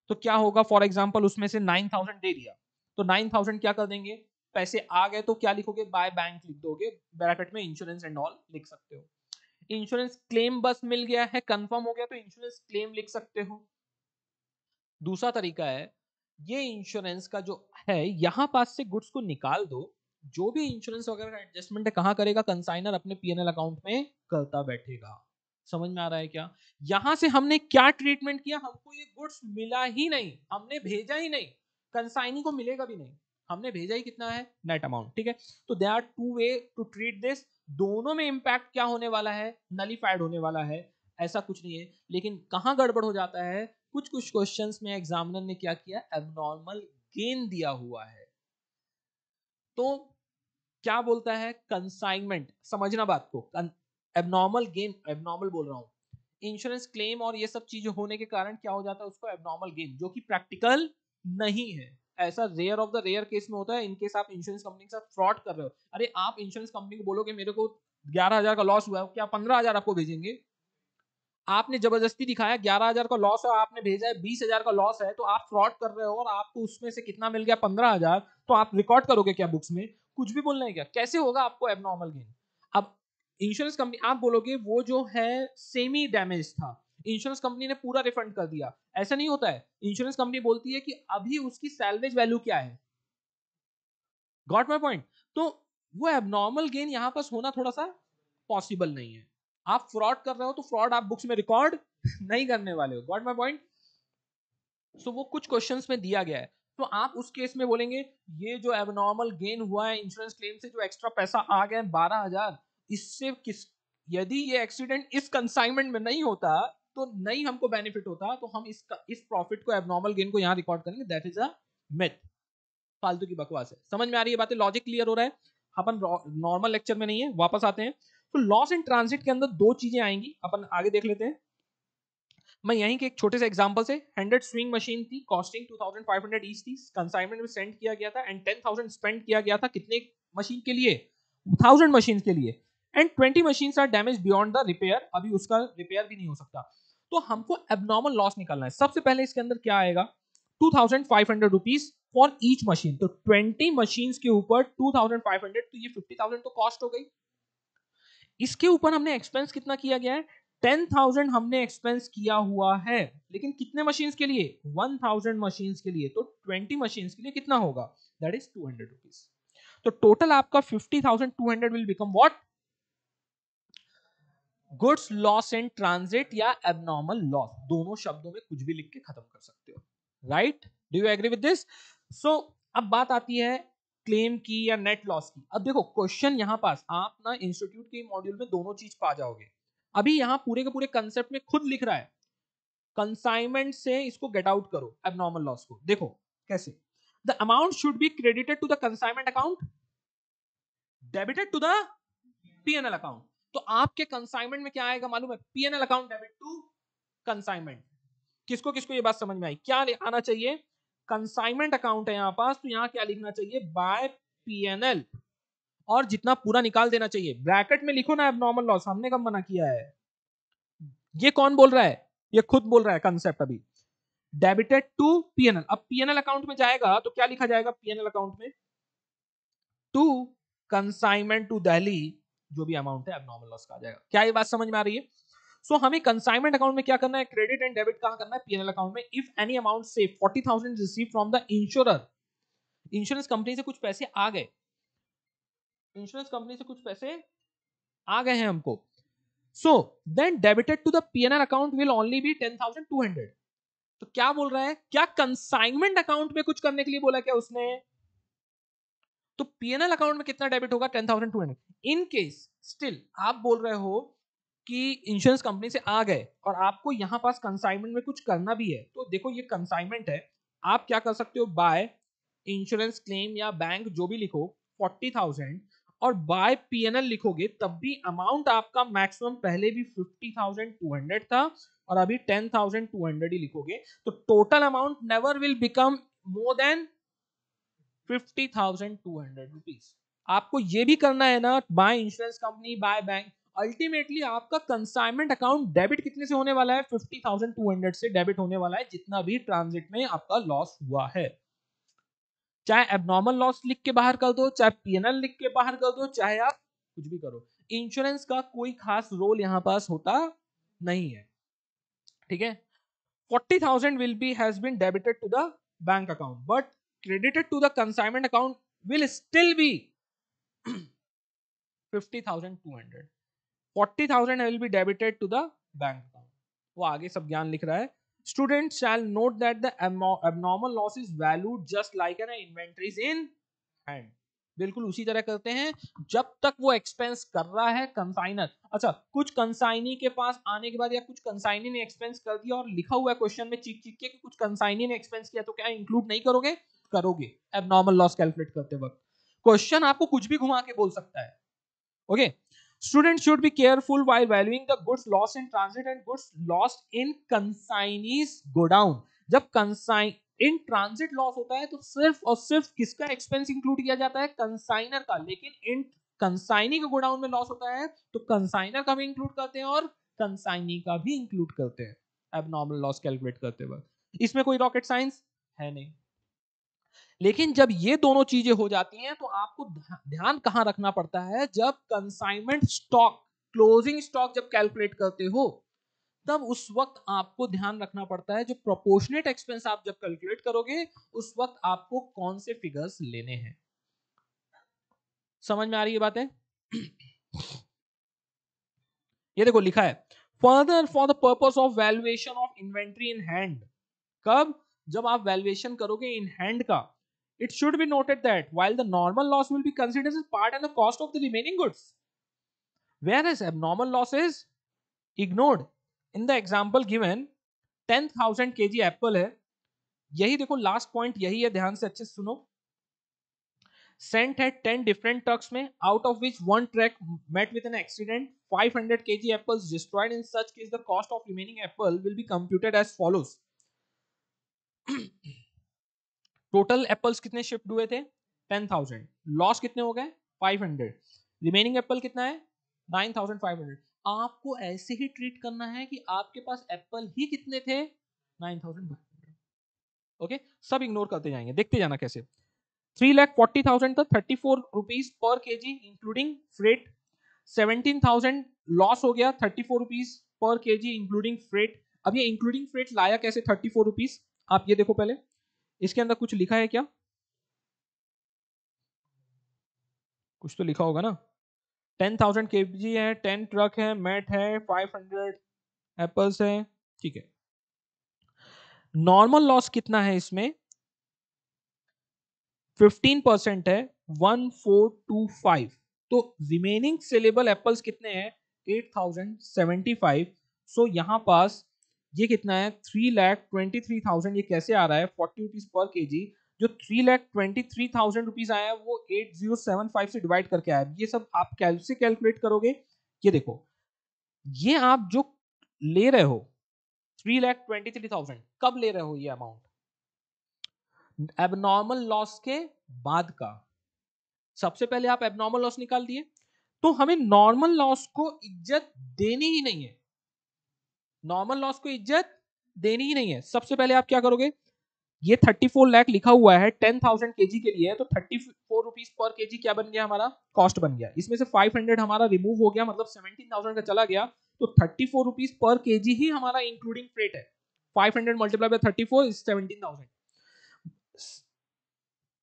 तो क्या होगा, फॉर एग्जाम्पल उसमें से 9,000 दे दिया तो 9,000 क्या कर देंगे, पैसे आ गए तो क्या लिखोगे, बाय बैंक लिख दोगे, ब्रैकेट में इंश्योरेंस एंड ऑल लिख सकते हो। इंश्योरेंस क्लेम बस मिल गया है, कंफर्म हो गया तो इंश्योरेंस क्लेम लिख सकते हो। दूसरा तरीका है, ये इंश्योरेंस का जो है यहां पास से गुड्स को निकाल दो, जो भी इंश्योरेंस वगैरह का एडजस्टमेंट है कहां करेगा, कंसाइनर अपने पीएनएल अकाउंट में करता बैठेगा। समझ में आ रहा है क्या? यहां से हमने क्या ट्रीटमेंट किया, हमको ये गुड्स मिला ही नहीं, हमने भेजा ही नहीं, कंसाइनी को मिलेगा भी नहीं, हमने भेजा ही कितना है, नेट अमाउंट। ठीक है, तो दे are two way to treat this. दोनों में इम्पैक्ट क्या होने वाला है, नलीफाइड होने वाला है, ऐसा कुछ नहीं है। लेकिन कहाँ गड़बड़ हो जाता है, कुछ कुछ क्वेश्चंस में एग्जामिनर ने क्या किया, एबनॉर्मल गेन दिया हुआ है। तो क्या बोलता है कंसाइनमेंट, समझना बात को, एबनॉर्मल गेन, एबनॉर्मल बोल रहा हूँ, इंश्योरेंस क्लेम और ये सब चीज होने के कारण क्या हो जाता है उसको एबनॉर्मल गेन, जो कि प्रैक्टिकल नहीं है। ऐसा rare of the rare case में होता है, इनकेस आप इंश्योरेंस कंपनी के साथ फ्रॉड कर रहे हो। अरे आप इंश्योरेंस कंपनी को बोलोगे मेरे को 11,000 का लॉस हुआ है, क्या 15,000 आपको भेजेंगे? आपने जबरदस्ती दिखाया 11,000 का लॉस है, आपने भेजा है 20,000 का लॉस है, तो आप फ्रॉड कर रहे हो और आपको उसमें से कितना मिल गया 15,000, तो आप रिकॉर्ड करोगे क्या बुक्स में? कुछ भी बोलना है क्या? कैसे होगा आपको एबनॉर्मल गेन? अब इंश्योरेंस कंपनी, आप बोलोगे वो जो है सेमी डैमेज था, इंश्योरेंस कंपनी ने पूरा रिफंड कर दिया। ऐसा नहीं होता है, इंश्योरेंस कंपनी बोलती है कि अभी उसकी सैलवेज वैल्यू क्या है। Got my point? तो वो एबनॉर्मल गेन यहां पर होना थोड़ा सा पॉसिबल नहीं है। आप फ्रॉड कर रहे हो तो फ्रॉड आप बुक्स में रिकॉर्ड नहीं करने वाले हो। Got my point? सो वो कुछ क्वेश्चंस में दिया गया है, तो आप उस केस में बोलेंगे ये जो एबनॉर्मल गेन हुआ है इंश्योरेंस क्लेम से, जो एक्स्ट्रा पैसा आ गया 12,000, इससे किस, यदि ये एक्सीडेंट इस कंसाइनमेंट में नहीं होता तो नहीं हमको बेनिफिट होता, तो हम इस प्रॉफिट को, एबनॉर्मल गेन को यहाँ रिकॉर्ड करेंगे। दैट इज अ मिथ, फालतू की बकवास है। समझ में आ रही है बातें? लॉजिक क्लियर हो रहा है? अपन नॉर्मल लेक्चर में नहीं है, वापस आते हैं। तो लॉस इन ट्रांजिट के अंदर दो चीजें आएंगी, अपन आगे देख लेते हैं। मैं यहीं के एक छोटे से एग्जांपल से, 100 स्विंग मशीन थी, कॉस्टिंग 2500 ईच थी, कंसाइनमेंट में सेंड किया गया था एंड 10,000 स्पेंड किया गया था। कितने मशीन के लिए? 1,000 मशीन के लिए। And 20 machines are damage beyond the repair, अभी उसका रिपेयर भी नहीं हो सकता, तो हमको एबनॉर्मल लॉस निकालना है। सबसे पहले इसके अंदर क्या आएगा, 2,500 रुपीज फॉर ईच मशीन, तो 20 मशीन्स के ऊपर 2,500, तो ये 50,000 तो कॉस्ट हो गई। इसके ऊपर हमने एक्सपेंस कितना किया गया है, 10,000 हमने एक्सपेंस किया हुआ है, लेकिन कितने मशीन्स के लिए, 1,000 मशीन्स के लिए, तो 20 मशीन्स के लिए कितना होगा, दैट इज 200 रुपीज। तो टोटल आपका 50,200 will become what, goods loss in transit या एबनॉर्मल लॉस, दोनों शब्दों में कुछ भी लिख के खत्म कर सकते हो। Right, do you agree with this? So अब बात आती है क्लेम की या नेट लॉस की। अब देखो क्वेश्चन यहाँ पास, आप ना इंस्टीट्यूट के मॉड्यूल में दोनों चीज पा जाओगे। अभी यहाँ पूरे के पूरे कंसेप्ट में खुद लिख रहा है, कंसाइनमेंट से इसको गेट आउट करो, एबनॉर्मल लॉस को। देखो कैसे, the amount should be credited to the कंसाइनमेंट account, debited to the पीएनएल account. तो आपके कंसाइनमेंट में क्या आएगा मालूम है, पीएनएल account debit to कंसाइनमेंट। किसको किसको ये बात समझ में आई? क्या आना चाहिए, कंसाइनमेंट अकाउंट है यहाँ पास, तो यहाँ क्या लिखना चाहिए, बाय पीएनएल, और जितना पूरा निकाल देना चाहिए। ब्रैकेट में लिखो ना एबनॉर्मल लॉस, हमने कब मना किया है? ये कौन बोल रहा है, ये खुद बोल रहा है कंसेप्ट अभी, डेबिटेड टू पीएनएल। अब पीएनएल अकाउंट में जाएगा तो क्या लिखा जाएगा, पीएनएल अकाउंट में टू कंसाइनमेंट टू दिल्ली, जो भी अमाउंट है एबनॉर्मल लॉस का आ जाएगा। क्या ये बात समझ में आ रही है? सो हमें कंसाइनमेंट अकाउंट में क्या करना है, क्रेडिट एंड डेबिट कहां करना है, पीएनएल अकाउंट में। इफ एनी अमाउंट से 40,000 receive from the insurer, insurance company से कुछ पैसे आ गए, इंश्योरेंस कंपनी से कुछ पैसे आ गए हैं हमको, so then debited to the पीएनएल account will only be 10,200। तो क्या बोल रहा है, क्या कंसाइनमेंट अकाउंट में कुछ करने के लिए बोला क्या उसने, तो पीएनएल अकाउंट में कितना डेबिट होगा, 10,200। इन केस स्टिल आप बोल रहे हो कि इंश्योरेंस कंपनी से आ गए और आपको यहाँ पास कंसाइनमेंट में कुछ करना भी है, तो देखो ये कंसाइनमेंट है, आप क्या कर सकते हो, बाय इंश्योरेंस क्लेम या बैंक जो भी लिखो 40,000 और बाय पीएनएल लिखोगे, तब भी अमाउंट आपका मैक्सिमम पहले भी 50,200 था और अभी 10,200 ही लिखोगे, तो total amount never will become more than 50,200 rupees. आपको ये भी करना है ना, by insurance company by bank, ultimately आपका कंसाइनमेंट अकाउंट डेबिट कितने से होने वाला है, 50,200 से डेबिट होने वाला है, जितना भी ट्रांजिट में आपका लॉस हुआ है। चाहे एबनॉर्मल लॉस लिख के बाहर कर दो, चाहे पीएनएल लिख के बाहर कर दो, चाहे आप कुछ भी करो, इंश्योरेंस का कोई खास रोल यहाँ पास होता नहीं है। ठीक है, 40,000 will be has been debited to the bank account but credited to the कंसाइनमेंट account will still be 50,200, 40,000 will be debited to the bank account. वो आगे सब ज्ञान लिख रहा है। Students shall note that the abnormal loss is valued just like an inventories in hand, बिल्कुल उसी तरह करते हैं जब तक वो एक्सपेंस कर रहा है कंसाइनर। अच्छा, कुछ कंसाइनी के पास आने के बाद या कुछ कंसाइनी ने एक्सपेंस कर दिया और लिखा हुआ है क्वेश्चन में चीख चीख के कि कुछ कंसाइनी ने एक्सपेंस किया, तो क्या इंक्लूड नहीं करोगे? करोगे एबनॉर्मल लॉस कैलकुलेट करते वक्त। क्वेश्चन आपको कुछ भी घुमा के बोल सकता है। Okay, student should be careful while valuing the goods lost in transit and goods lost in consignee's godown. जब कंसाइन इन ट्रांजिट लॉस होता है तो सिर्फ और सिर्फ किसका एक्सपेंस इंक्लूड किया जाता है? कंसाइनर का। लेकिन इन कंसाइनी के गोडाउन में लॉस होता है तो कंसाइनर का भी इंक्लूड करते हैं और कंसाइनी का भी इंक्लूड करते हैं एबनॉर्मल लॉस कैलकुलेट करते वक्त। इसमें कोई रॉकेट साइंस है नहीं। लेकिन जब ये दोनों चीजें हो जाती हैं तो आपको ध्यान कहां रखना पड़ता है? जब कंसाइनमेंट स्टॉक, क्लोजिंग स्टॉक जब कैलकुलेट करते हो तब उस वक्त आपको ध्यान रखना पड़ता है, जो प्रोपोर्शनेट एक्सपेंस आप जब कैलकुलेट करोगे उस वक्त आपको कौन से फिगर्स लेने हैं। समझ में आ रही है बातें? ये देखो लिखा है further for the purpose of valuation of inventory in hand. कब? जब आप वैल्यूएशन करोगे इन हैंड का। It should be noted that while the normal loss will be considered as part and the cost of the remaining goods, whereas abnormal loss is ignored. In the example given 10,000 kg apple है, यही देखो लास्ट पॉइंट यही है, ध्यान से अच्छे से सुनो। सेंट है 10 डिफरेंट ट्रक्स में, out of which one truck met with an accident. 500 kg apples destroyed, in such case the cost of remaining apple will be computed as follows. Total apples कितने शिफ्ट हुए थे? 10,000। लॉस कितने हो गए? 500। रिमेनिंग एप्पल कितना है? 9,500। आपको ऐसे ही ट्रीट करना है कि आपके पास एप्पल ही कितने थे? 9,000। ओके, सब इग्नोर करते जाएंगे, देखते जाना कैसे। 3,40,000 था, 34 rupees per KG including freight. 17,000 loss हो गया, 34 rupees per KG including freight. अब ये इंक्लूडिंग फ्रेट लाया कैसे 34 रुपीज? आप ये देखो पहले, इसके अंदर कुछ लिखा है क्या? कुछ तो लिखा होगा ना। 10,000 kg है, 10 ट्रक है, मैट है, 500 एप्पल्स है, ठीक है। नॉर्मल लॉस कितना है इसमें? 15% है, 1425। तो रिमेनिंग सेलेबल एप्पल्स कितने हैं? 8,075। सो यहाँ पास ये कितना है? 3,23,000। ये कैसे आ रहा है? 40 रुपीज पर केजी। जो 3,23,000 रुपीज आया है वो 8075 से डिवाइड करके आया है। ये सब आप कैसे कैलकुलेट करोगे? ये देखो, ये आप जो ले रहे हो 3,23,000, कब ले रहे हो ये अमाउंट? एबनॉर्मल लॉस के बाद का। सबसे पहले आप एबनॉर्मल लॉस निकाल दिए, तो हमें नॉर्मल लॉस को इज्जत देनी ही नहीं है। नॉर्मल लॉस को इज्जत देनी ही नहीं है। सबसे पहले आप क्या करोगे? ये 34 लाख लिखा हुआ है 10,000 kg के लिए, तो 34 रुपीज पर केजी क्या बन गया? हमारा कॉस्ट बन गया। इसमें से 500 हमारा रिमूव हो गया, मतलब 17,000 का चला गया, तो 34 रुपीज पर केजी ही हमारा इंक्लूडिंग फ्रेट है। 500 मल्टीप्लाई बाय 34 इज 17,000।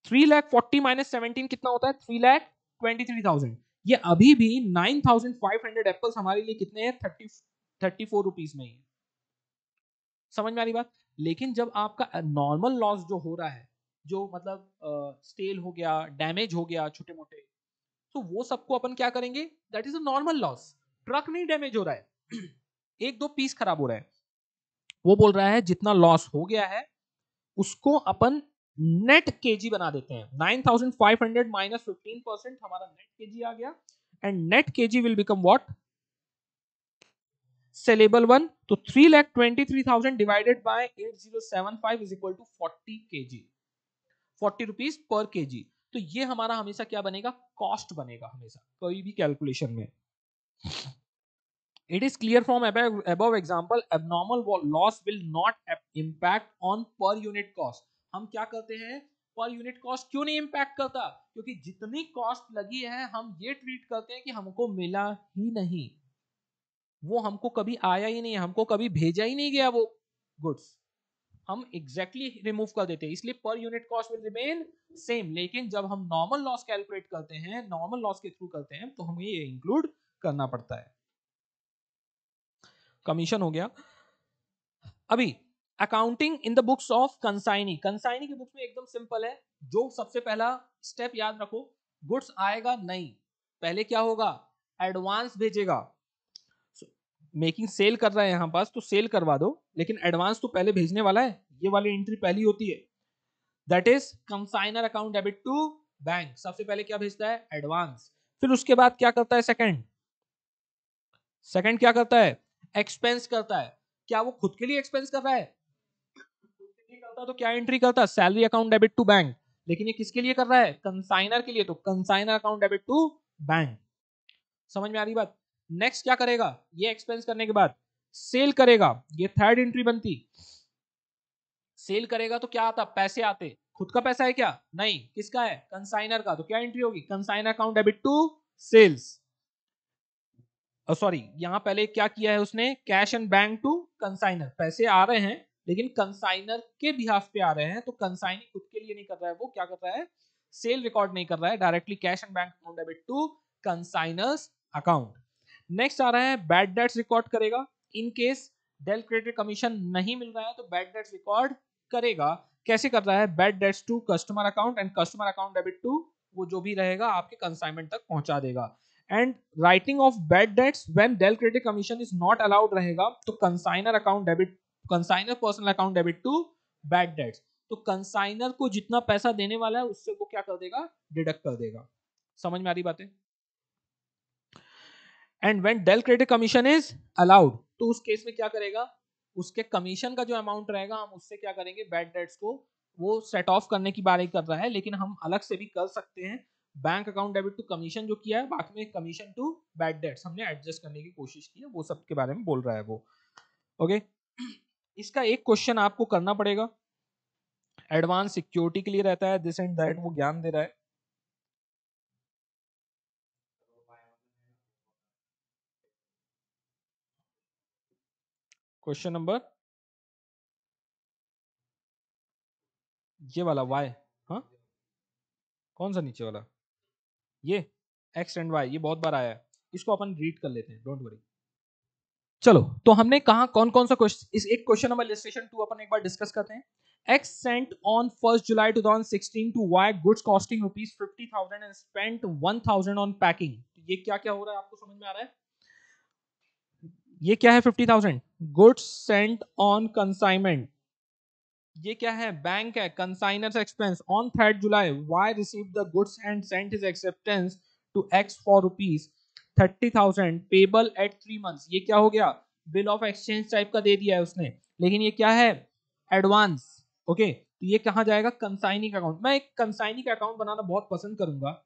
3,40,000 माइनस 17 कितना होता है? 3,23,000। ये अभी भी 9,500 एप्पल्स हमारे लिए कितने हैं? 34 रुपीज में ही। समझ में आ रही बात? लेकिन जब आपका नॉर्मल लॉस जो हो रहा है, जो मतलब स्टेल हो गया, डैमेज हो गया छोटे मोटे, तो वो सबको अपन क्या करेंगे? That is a normal loss. Truck नहीं डैमेज हो रहा है, एक दो पीस खराब हो रहा है, वो बोल रहा है जितना लॉस हो गया है उसको अपन नेट केजी बना देते हैं। 9,500 माइनस 15% हमारा नेट केजी आ गया, and net KG will become what? Saleable one. तो 3,23,000 divided by 8075 is equal to 40 kg, 40 rupees per KG. तो ये हमारा हमेशा क्या बनेगा? कॉस्ट बनेगा, हमेशा कोई भी कैलकुलेशन में। It is clear from above example abnormal loss will not impact on per unit cost. हम क्या करते हैं? पर यूनिट कॉस्ट क्यों नहीं इंपैक्ट करता? क्योंकि जितनी कॉस्ट लगी है हम ये ट्रीट करते हैं कि हमको मिला ही नहीं, वो हमको कभी आया ही नहीं, हमको कभी भेजा ही नहीं गया वो गुड्स, हम एग्जैक्टली रिमूव कर देते हैं। इसलिए per unit cost will remain same. लेकिन जब हम नॉर्मल लॉस कैलकुलेट करते हैं, नॉर्मल लॉस के थ्रू करते हैं, तो हमें ये इंक्लूड करना पड़ता है। कमीशन हो गया। अभी accounting in the books of consignee. Consignee की बुक्स में एकदम सिंपल है, जो सबसे पहला स्टेप याद रखो, गुड्स आएगा नहीं, पहले क्या होगा, एडवांस भेजेगा। मेकिंग सेल कर रहा है यहाँ पास, तो सेल करवा दो, लेकिन एडवांस तो पहले भेजने वाला है, ये वाली एंट्री पहली होती है। That is consignor account debit to bank, सबसे पहले क्या भेजता है, एडवांस। फिर उसके बाद क्या करता है, सेकंड क्या करता है, एक्सपेंस करता है। क्या वो खुद के लिए एक्सपेंस कर रहा है, करता तो क्या एंट्री करता, salary account debit to bank, लेकिन ये किसके लिए कर रहा है, कंसाइनर के लिए, तो consignor account debit to bank. समझ में आ रही बात। नेक्स्ट क्या करेगा, ये एक्सपेंस करने के बाद सेल करेगा, ये थर्ड एंट्री बनती। सेल करेगा तो क्या आता, पैसे आते, खुद का पैसा है क्या, नहीं, किसका है, कंसाइनर का, तो क्या एंट्री होगी, consignor account debit to sales. Sorry, यहां पहले क्या किया है उसने, cash and bank to consignor, पैसे आ रहे हैं लेकिन कंसाइनर के बिहाफ पे आ रहे हैं, तो कंसाइनी खुद के लिए नहीं कर रहा है, वो क्या कर रहा है, सेल रिकॉर्ड नहीं कर रहा है, directly cash and bank account debit to consignors account. Next आ रहा है बैड डेट्स रिकॉर्ड करेगा, in case del credit commission नहीं मिल रहा है तो बैड डेट्स रिकॉर्ड करेगा। कैसे कर रहा है, bad debts to customer account and customer account debit to, वो जो भी रहेगा आपके कंसाइनमेंट तक पहुंचा देगा। And writing off bad debts when del credit commission is not allowed रहेगा, तो consignor account debit, consignor personal account debit to bad debts, तो कंसाइनर को जितना पैसा देने वाला है उससे वो क्या कर देगा, डिडक्ट कर देगा। समझ में आ रही बातें। And when del credit commission is allowed, तो उस केस में क्या करेगा, उसके कमीशन का जो अमाउंट रहेगा हम उससे क्या करेंगे, बैड डेट्स को वो सेट ऑफ करने की बारी कर रहा है, लेकिन हम अलग से भी कर सकते हैं। Bank account debit to commission जो किया है, बाकी में कमीशन टू बैड डेट्स हमने एडजस्ट करने की कोशिश की है, वो सब के बारे में बोल रहा है वो। ओके, इसका एक क्वेश्चन आपको करना पड़ेगा, एडवांस सिक्योरिटी के लिए रहता है, दिस एंड दैट वो ज्ञान दे रहा है। क्वेश्चन नंबर ये वाला वाई, हाँ कौन सा नीचे वाला, ये एक्स एंड वाई, ये बहुत बार आया है, इसको अपन रीड कर लेते हैं, डोंट वरी। चलो, तो हमने कहा कौन कौन सा क्वेश्चन, इस एक क्वेश्चन नंबर इलस्ट्रेशन 2 अपन एक बार डिस्कस करते हैं। X sent on 1 July 2016 to Y goods costing ₹50,000 and spent 1,000 on packing. ये क्या क्या हो रहा है आपको समझ में आ रहा है, ये क्या है 50,000, गुड्स सेंट ऑन कंसाइनमेंट, ये क्या है, बैंक है, consignors expense. On 3 July Y receive the goods and sent his acceptance to X for ₹30,000 payable at 3 months. ये क्या हो गया, बिल ऑफ एक्सचेंज टाइप का दे दिया है उसने, लेकिन ये क्या है, एडवांस। ओके, तो ये कहाँ जाएगा, कंसाइनी का अकाउंट। मैं एक कंसाइनी का अकाउंट बनाना बहुत पसंद करूंगा,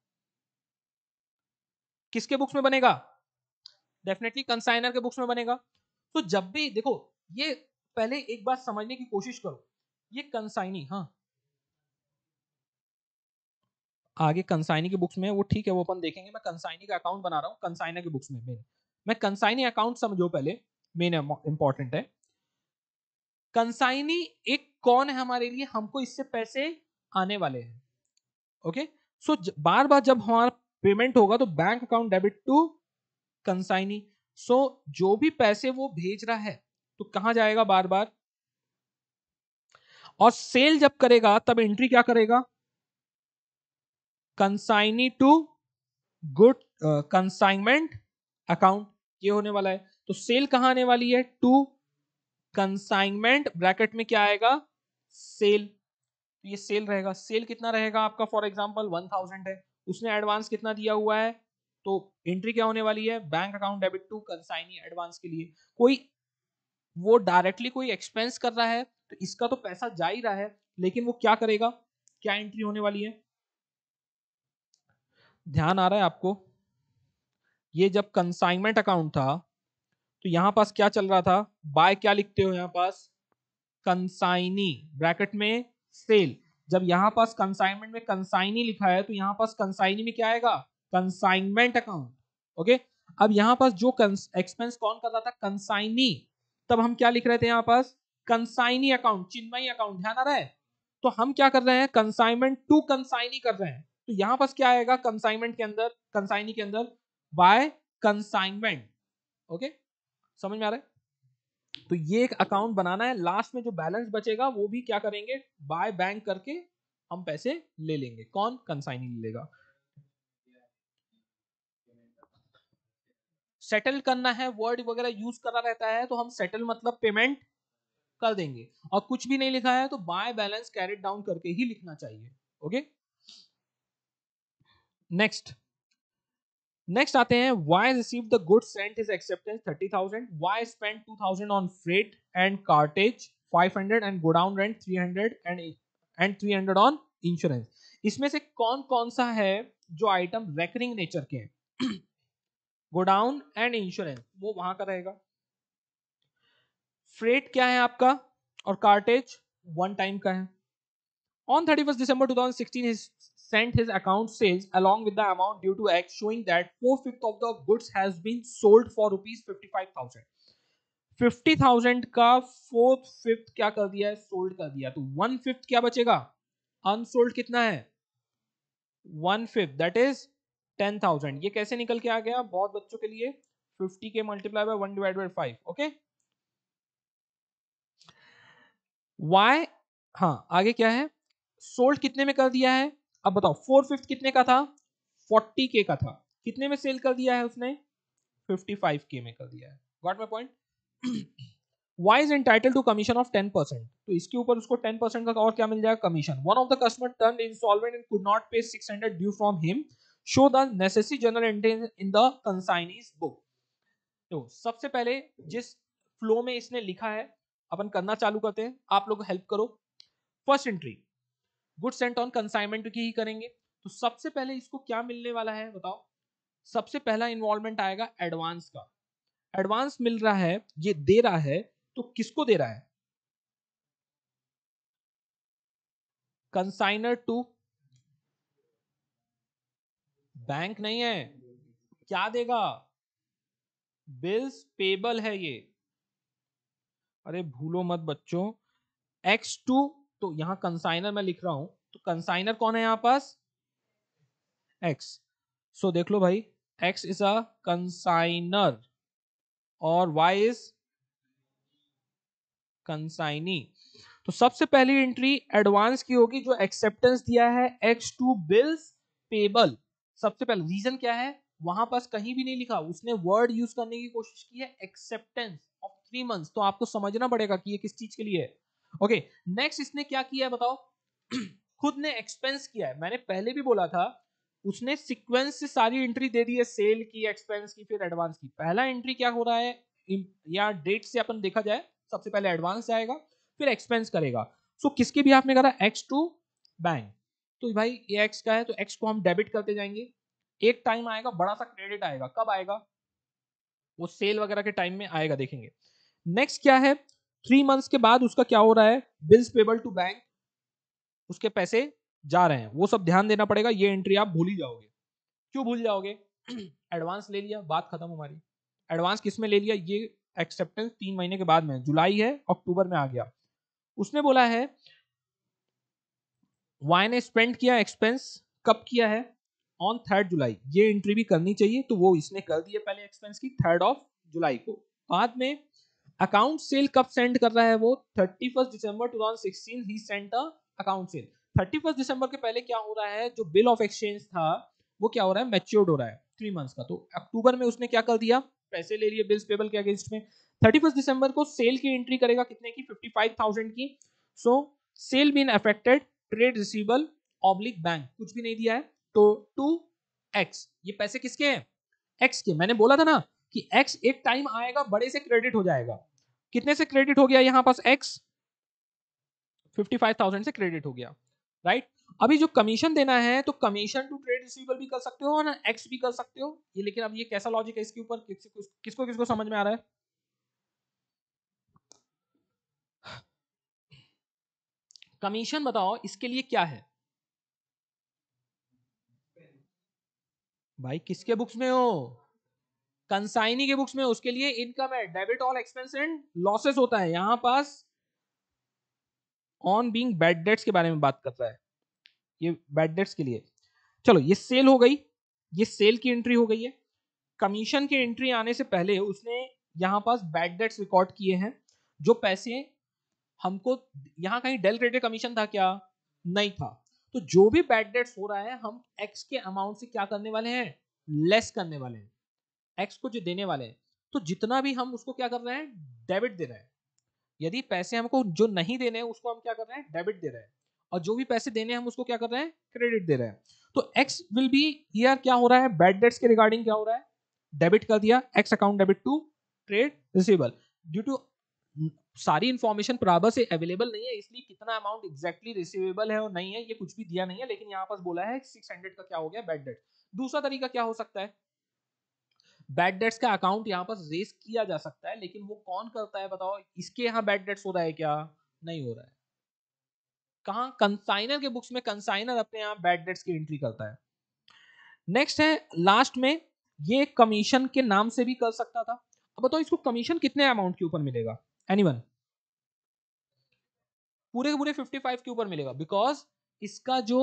किसके बुक्स में बनेगा, डेफिनेटली कंसाइनर के बुक्स में बनेगा। तो जब भी देखो, ये पहले एक बार समझने की कोशिश करो, ये कंसाइनी, हाँ आगे कंसाइनी के बुक्स में वो ठीक है, वो अपन देखेंगे। मैं कंसाइनी का अकाउंट बना रहा हूँ कंसाइनर के बुक्स में, मैं कंसाइनी अकाउंट समझो पहले, मेन इंपॉर्टेंट है। कंसाइनी एक कौन है हमारे लिए, हमको इससे पैसे आने वाले हैं। ओके, सो बार बार जब हमारा पेमेंट होगा तो bank account debit to consignee, so जो भी पैसे वो भेज रहा है तो कहां जाएगा, बार बार। और सेल जब करेगा तब एंट्री क्या करेगा, consignee to good कंसाइनमेंट account, ये होने वाला है। तो सेल कहां आने वाली है, टू कंसाइनमेंट, ब्रैकेट में क्या आएगा, सेल, ये सेल रहेगा। सेल कितना रहेगा आपका, फॉर एग्जांपल 1,000 है, उसने एडवांस कितना दिया हुआ है, तो एंट्री क्या होने वाली है, bank account debit to consignee advance के लिए। कोई वो डायरेक्टली कोई एक्सपेंस कर रहा है तो इसका तो पैसा जा ही रहा है, लेकिन वो क्या करेगा, क्या एंट्री होने वाली है, ध्यान आ रहा है आपको। ये जब कंसाइनमेंट अकाउंट था तो यहां पास क्या चल रहा था, बाय क्या लिखते हो, यहां पास कंसाइनी, ब्रैकेट में सेल। जब यहां पास कंसाइनमेंट में कंसाइनी लिखा है तो यहां पास कंसाइनी में क्या आएगा, कंसाइनमेंट अकाउंट। ओके, अब यहाँ पास जो एक्सपेंस कौन कर रहा था, कंसाइनी, तब हम क्या लिख रहे थे यहाँ पास, कंसाइनी अकाउंट, चिन्मयी अकाउंट, ध्यान आ रहा है। तो हम क्या कर रहे हैं, कंसाइनमेंट टू कंसाइनी कर रहे हैं, तो यहाँ पास क्या आएगा, कंसाइनमेंट के अंदर, कंसाइनी के अंदर बाय कंसाइनमेंट। ओके, समझ में आ रहा है। तो ये एक अकाउंट बनाना है। लास्ट में जो बैलेंस बचेगा वो भी क्या करेंगे, बाय बैंक करके हम पैसे ले लेंगे। कौन? कंसाइनी ले लेगा। सेटल करना है, वर्ड वगैरह यूज करा रहता है तो हम सेटल मतलब पेमेंट कर देंगे। और कुछ भी नहीं लिखा है तो बाय बैलेंस कैरिड डाउन करके ही लिखना चाहिए। ओके, नेक्स्ट आते हैं Y receive the good sent is acceptance 30,000, Y spend 2,000 on freight and cartage 500 and godown rent 300 and 300 on insurance. इसमें से कौन कौन सा है जो आइटम रेकरिंग नेचर के हैं? गोडाउन एंड इंश्योरेंस वो वहां का रहेगा। फ्रेट क्या है आपका और कार्टेज वन टाइम का है। On 31st December 2016, he sent his account sales along with the amount due to X, showing that 4/5 of the goods has been sold for rupees 55,000. 50,000 का 4/5 क्या कर दिया है? सोल्ड कर दिया। तो 1/5 क्या बचेगा? अनसोल्ड कितना है? 1/5, that is 10,000। ये कैसे निकल के आ गया? बहुत बच्चों के लिए 50 के मल्टीप्लाई बाय 1/5, ओके? Why? हाँ, आगे क्या है? सोल्ड कितने में कर दिया है? अब बताओ 4/5 कितने का था? 40K का था। कितने में सेल कर दिया है उसने? 55K में कर दिया है। Got my point? Y is entitled to commission of 10%। तो इसके ऊपर उसको 10% का और क्या मिल जाएगा? Commission. One of the customer turn insolvent and could not pay 600 due from him, show the necessary journal entry in the consignee's book. तो सबसे पहले जिस फ्लो में इसने लिखा है अपन करना चालू करते हैं, आप लोग हेल्प करो। First entry good sent on कंसाइनमेंट की ही करेंगे। तो सबसे पहले इसको क्या मिलने वाला है बताओ? सबसे पहला इन्वॉल्वमेंट आएगा एडवांस का। एडवांस मिल रहा है, ये दे रहा है, तो किसको दे रहा है? कंसाइनर टू बैंक नहीं है, क्या देगा? बिल्स पेबल है ये। अरे भूलो मत बच्चों, एक्स टू, तो यहां कंसाइनर मैं लिख रहा हूं, तो कंसाइनर कौन है यहां पास? एक्स। सो देख लो भाई, एक्स इज अ कंसाइनर और वाई इज कंसाइनी। तो सबसे पहली एंट्री एडवांस की होगी जो एक्सेप्टेंस दिया है, एक्स टू बिल्स पेबल। सबसे पहले रीजन क्या है? वहां पास कहीं भी नहीं लिखा, उसने वर्ड यूज करने की कोशिश की है एक्सेप्टेंस ऑफ 3 months, तो आपको समझना पड़ेगा कि ये किस चीज के लिए है। ओके, नेक्स्ट इसने क्या किया है बताओ? खुद ने एक्सपेंस किया है। मैंने पहले भी बोला था, उसने सीक्वेंस से सारी एंट्री दे दी है, सेल की, एक्सपेंस की, फिर एडवांस की। पहला एंट्री क्या हो रहा है या डेट से अपन देखा जाए, सबसे पहले एडवांस जाएगा फिर एक्सपेंस करेगा। सो किसके भी आपने करा? X to bank. तो भाई ये एक्स का है तो एक्स को हम डेबिट करते जाएंगे। एक टाइम आएगा बड़ा सा क्रेडिट आएगा, कब आएगा? वो सेल वगैरह के टाइम में आएगा, देखेंगे। नेक्स्ट क्या है? 3 months के बाद उसका क्या हो रहा है? बिल्स पेबल टू बैंक, उसके पैसे जा रहे हैं, वो सब ध्यान देना पड़ेगा। ये एंट्री आप भूल ही जाओगे। क्यों भूल जाओगे? एडवांस ले लिया, बात खत्म हमारी। एडवांस किस में ले लिया? ये एक्सेप्टेंस 3 महीने के बाद में, जुलाई है, अक्टूबर में आ गया। उसने बोला है वाई ने स्पेंड किया एक्सपेंस, कब किया है? On 3rd July. ये एंट्री भी करनी चाहिए, तो वो इसने कर दी है पहले एक्सपेंस की 3rd of जुलाई को। बाद में अकाउंट सेल कब सेंड कर रहा है वो? 31st December 2016 ही send account sale. 31st December के पहले क्या हो रहा है? जो बिल ऑफ एक्सचेंज था वो क्या हो रहा है? मैच्योर्ड हो रहा है 3 months का। तो अक्टूबर में उसने क्या कर दिया? पैसे ले लिए बिल्स पेबल के अगेंस्ट में। 31st December को सेल की एंट्री करेगा, कितने की? 55,000 की। So sale been affected trade receivable oblique bank, कुछ भी नहीं दिया है, तो 2x। ये पैसे किसके हैं? एक्स के। मैंने बोला था ना कि एक्स एक टाइम आएगा बड़े से क्रेडिट हो जाएगा। कितने से क्रेडिट हो गया यहाँ पास? एक्स 55,000 से क्रेडिट हो गया, राइट। अभी जो कमीशन देना है तो कमीशन टू ट्रेड रिसीवेबल भी कर सकते हो और एक्स भी कर सकते हो ये। लेकिन अब ये कैसा लॉजिक है इसके ऊपर? किसको समझ में आ रहा है? कमीशन बताओ इसके लिए क्या है भाई? किसके बुक्स में हो? कंसाइनी के बुक्स में। उसके लिए इनकम है, debit all expense and losses होता है। यहाँ पास ऑन बीइंग बैड डेट्स के बारे में बात करता है, ये बैड डेट्स के लिए। चलो, ये सेल हो गई, ये सेल की एंट्री हो गई है। कमीशन की एंट्री आने से पहले उसने यहाँ पास बैड डेट्स रिकॉर्ड किए हैं। जो पैसे हमको यहाँ कहीं डेल क्रेडिट कमीशन था क्या, नहीं था। तो जो भी बैड डेट्स हो रहा है हम एक्स के अमाउंट से क्या करने वाले हैं, लेस करने वाले हैं, एक्स को जो देने वाले हैं। तो जितना भी हम उसको क्या कर रहे हैं, डेबिट दे रहे हैं। यदि पैसे हमको जो नहीं देने हैं उसको हम क्या कर रहे हैं, डेबिट दे रहे हैं, और जो भी पैसे देने हैं हम उसको क्या कर रहे हैं, क्रेडिट दे रहे हैं। तो एक्स विल बी हियर क्या हो रहा है, बैड डेट्स के रिगार्डिंग क्या हो रहा है, डेबिट कर दिया, X account debit to trade receivable. Due to सारी इंफॉर्मेशन बराबर से अवेलेबल नहीं है, इसलिए कितना अमाउंट एग्जैक्टली रिसीवेबल है और नहीं है ये कुछ भी दिया नहीं है, लेकिन यहाँ पास बोला है 600 का क्या हो गया, बैड डेट। दूसरा तरीका क्या हो सकता है, बैड डेट्स का अकाउंट यहाँ पास रेस किया जा सकता है, लेकिन वो कौन करता है बताओ, इसके यहाँ बैड डेट्स हो रहा है क्या, नहीं हो रहा है। कहाँ, कंसाइनर के बुक्स में कंसाइनर अपने यहाँ बैड डेट्स की एंट्री करता है। नेक्स्ट है लास्ट में, ये कमीशन के नाम से भी कर सकता था। अब बताओ इसको कमीशन कितने अमाउंट के ऊपर मिलेगा, एनीवन, पूरे के पूरे 55 के ऊपर मिलेगा, बिकॉज इसका जो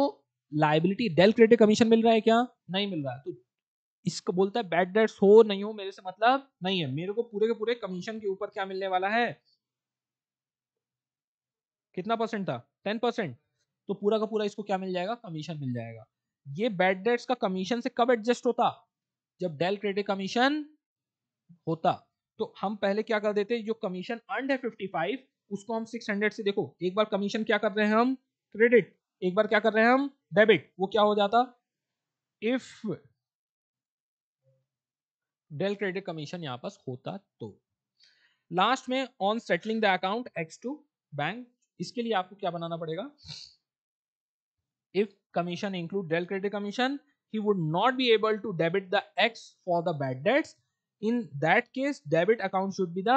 लायबिलिटी डेल क्रेडिट कमीशन मिल रहा है क्या, नहीं मिल रहा है। तो इसको बोलता है बैड डेट्स हो नहीं हो मेरे से मतलब नहीं है, मेरे को पूरे के पूरे कमीशन के ऊपर क्या मिलने वाला है, कितना परसेंट था, 10%। तो पूरा का पूरा इसको क्या मिल जाएगा, कमीशन मिल जाएगा। ये बैड डेट्स का कमीशन से कब एडजस्ट होता, जब डेल क्रेडिट कमीशन होता। तो हम पहले क्या कर देते, जो कमीशन अर्नड है 55 उसको हम 600 से, देखो एक बार कमीशन क्या कर रहे हैं हम क्रेडिट, एक बार क्या कर रहे हैं हम डेबिट, वो क्या हो जाता, इफ डेल क्रेडिट कमीशन यहाँ पास होता। तो लास्ट में on settling the account X to bank, इसके लिए आपको क्या बनाना पड़ेगा, if commission include del credit commission he would not be able to debit the X for the bad debts. In that case, debit account should be the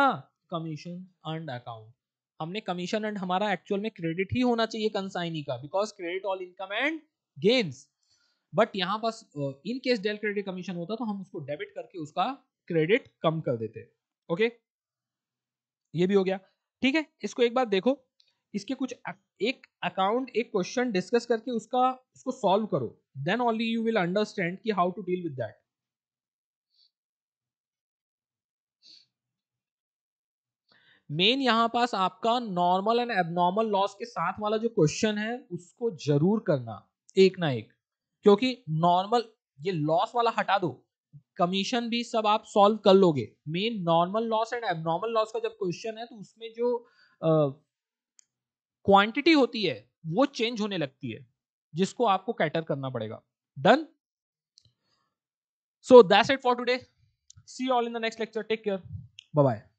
commission earned account. हमने commission earned हमारा actual में credit ही होना चाहिए consignee का, because credit all income and gains. But यहाँ पास in case del credit commission होता तो हम उसको debit करके उसका credit कम कर देते। Okay? ये भी हो गया, ठीक है। इसको एक बार देखो, इसके कुछ एक अकाउंट एक क्वेश्चन डिस्कस करके उसका उसको सॉल्व करो, then only you will understand कि how to deal with that. Main यहाँ पास आपका नॉर्मल एंड एबनॉर्मल लॉस के साथ वाला जो क्वेश्चन है उसको जरूर करना एक ना एक, क्योंकि नॉर्मल ये लॉस वाला हटा दो, कमीशन भी सब आप सॉल्व कर लोगे, main normal loss and abnormal loss का जब क्वेश्चन है तो उसमें जो क्वांटिटी होती है वो चेंज होने लगती है, जिसको आपको कैटर करना पड़ेगा। Done, so that's it for today, see you all in the next lecture, take care, bye bye.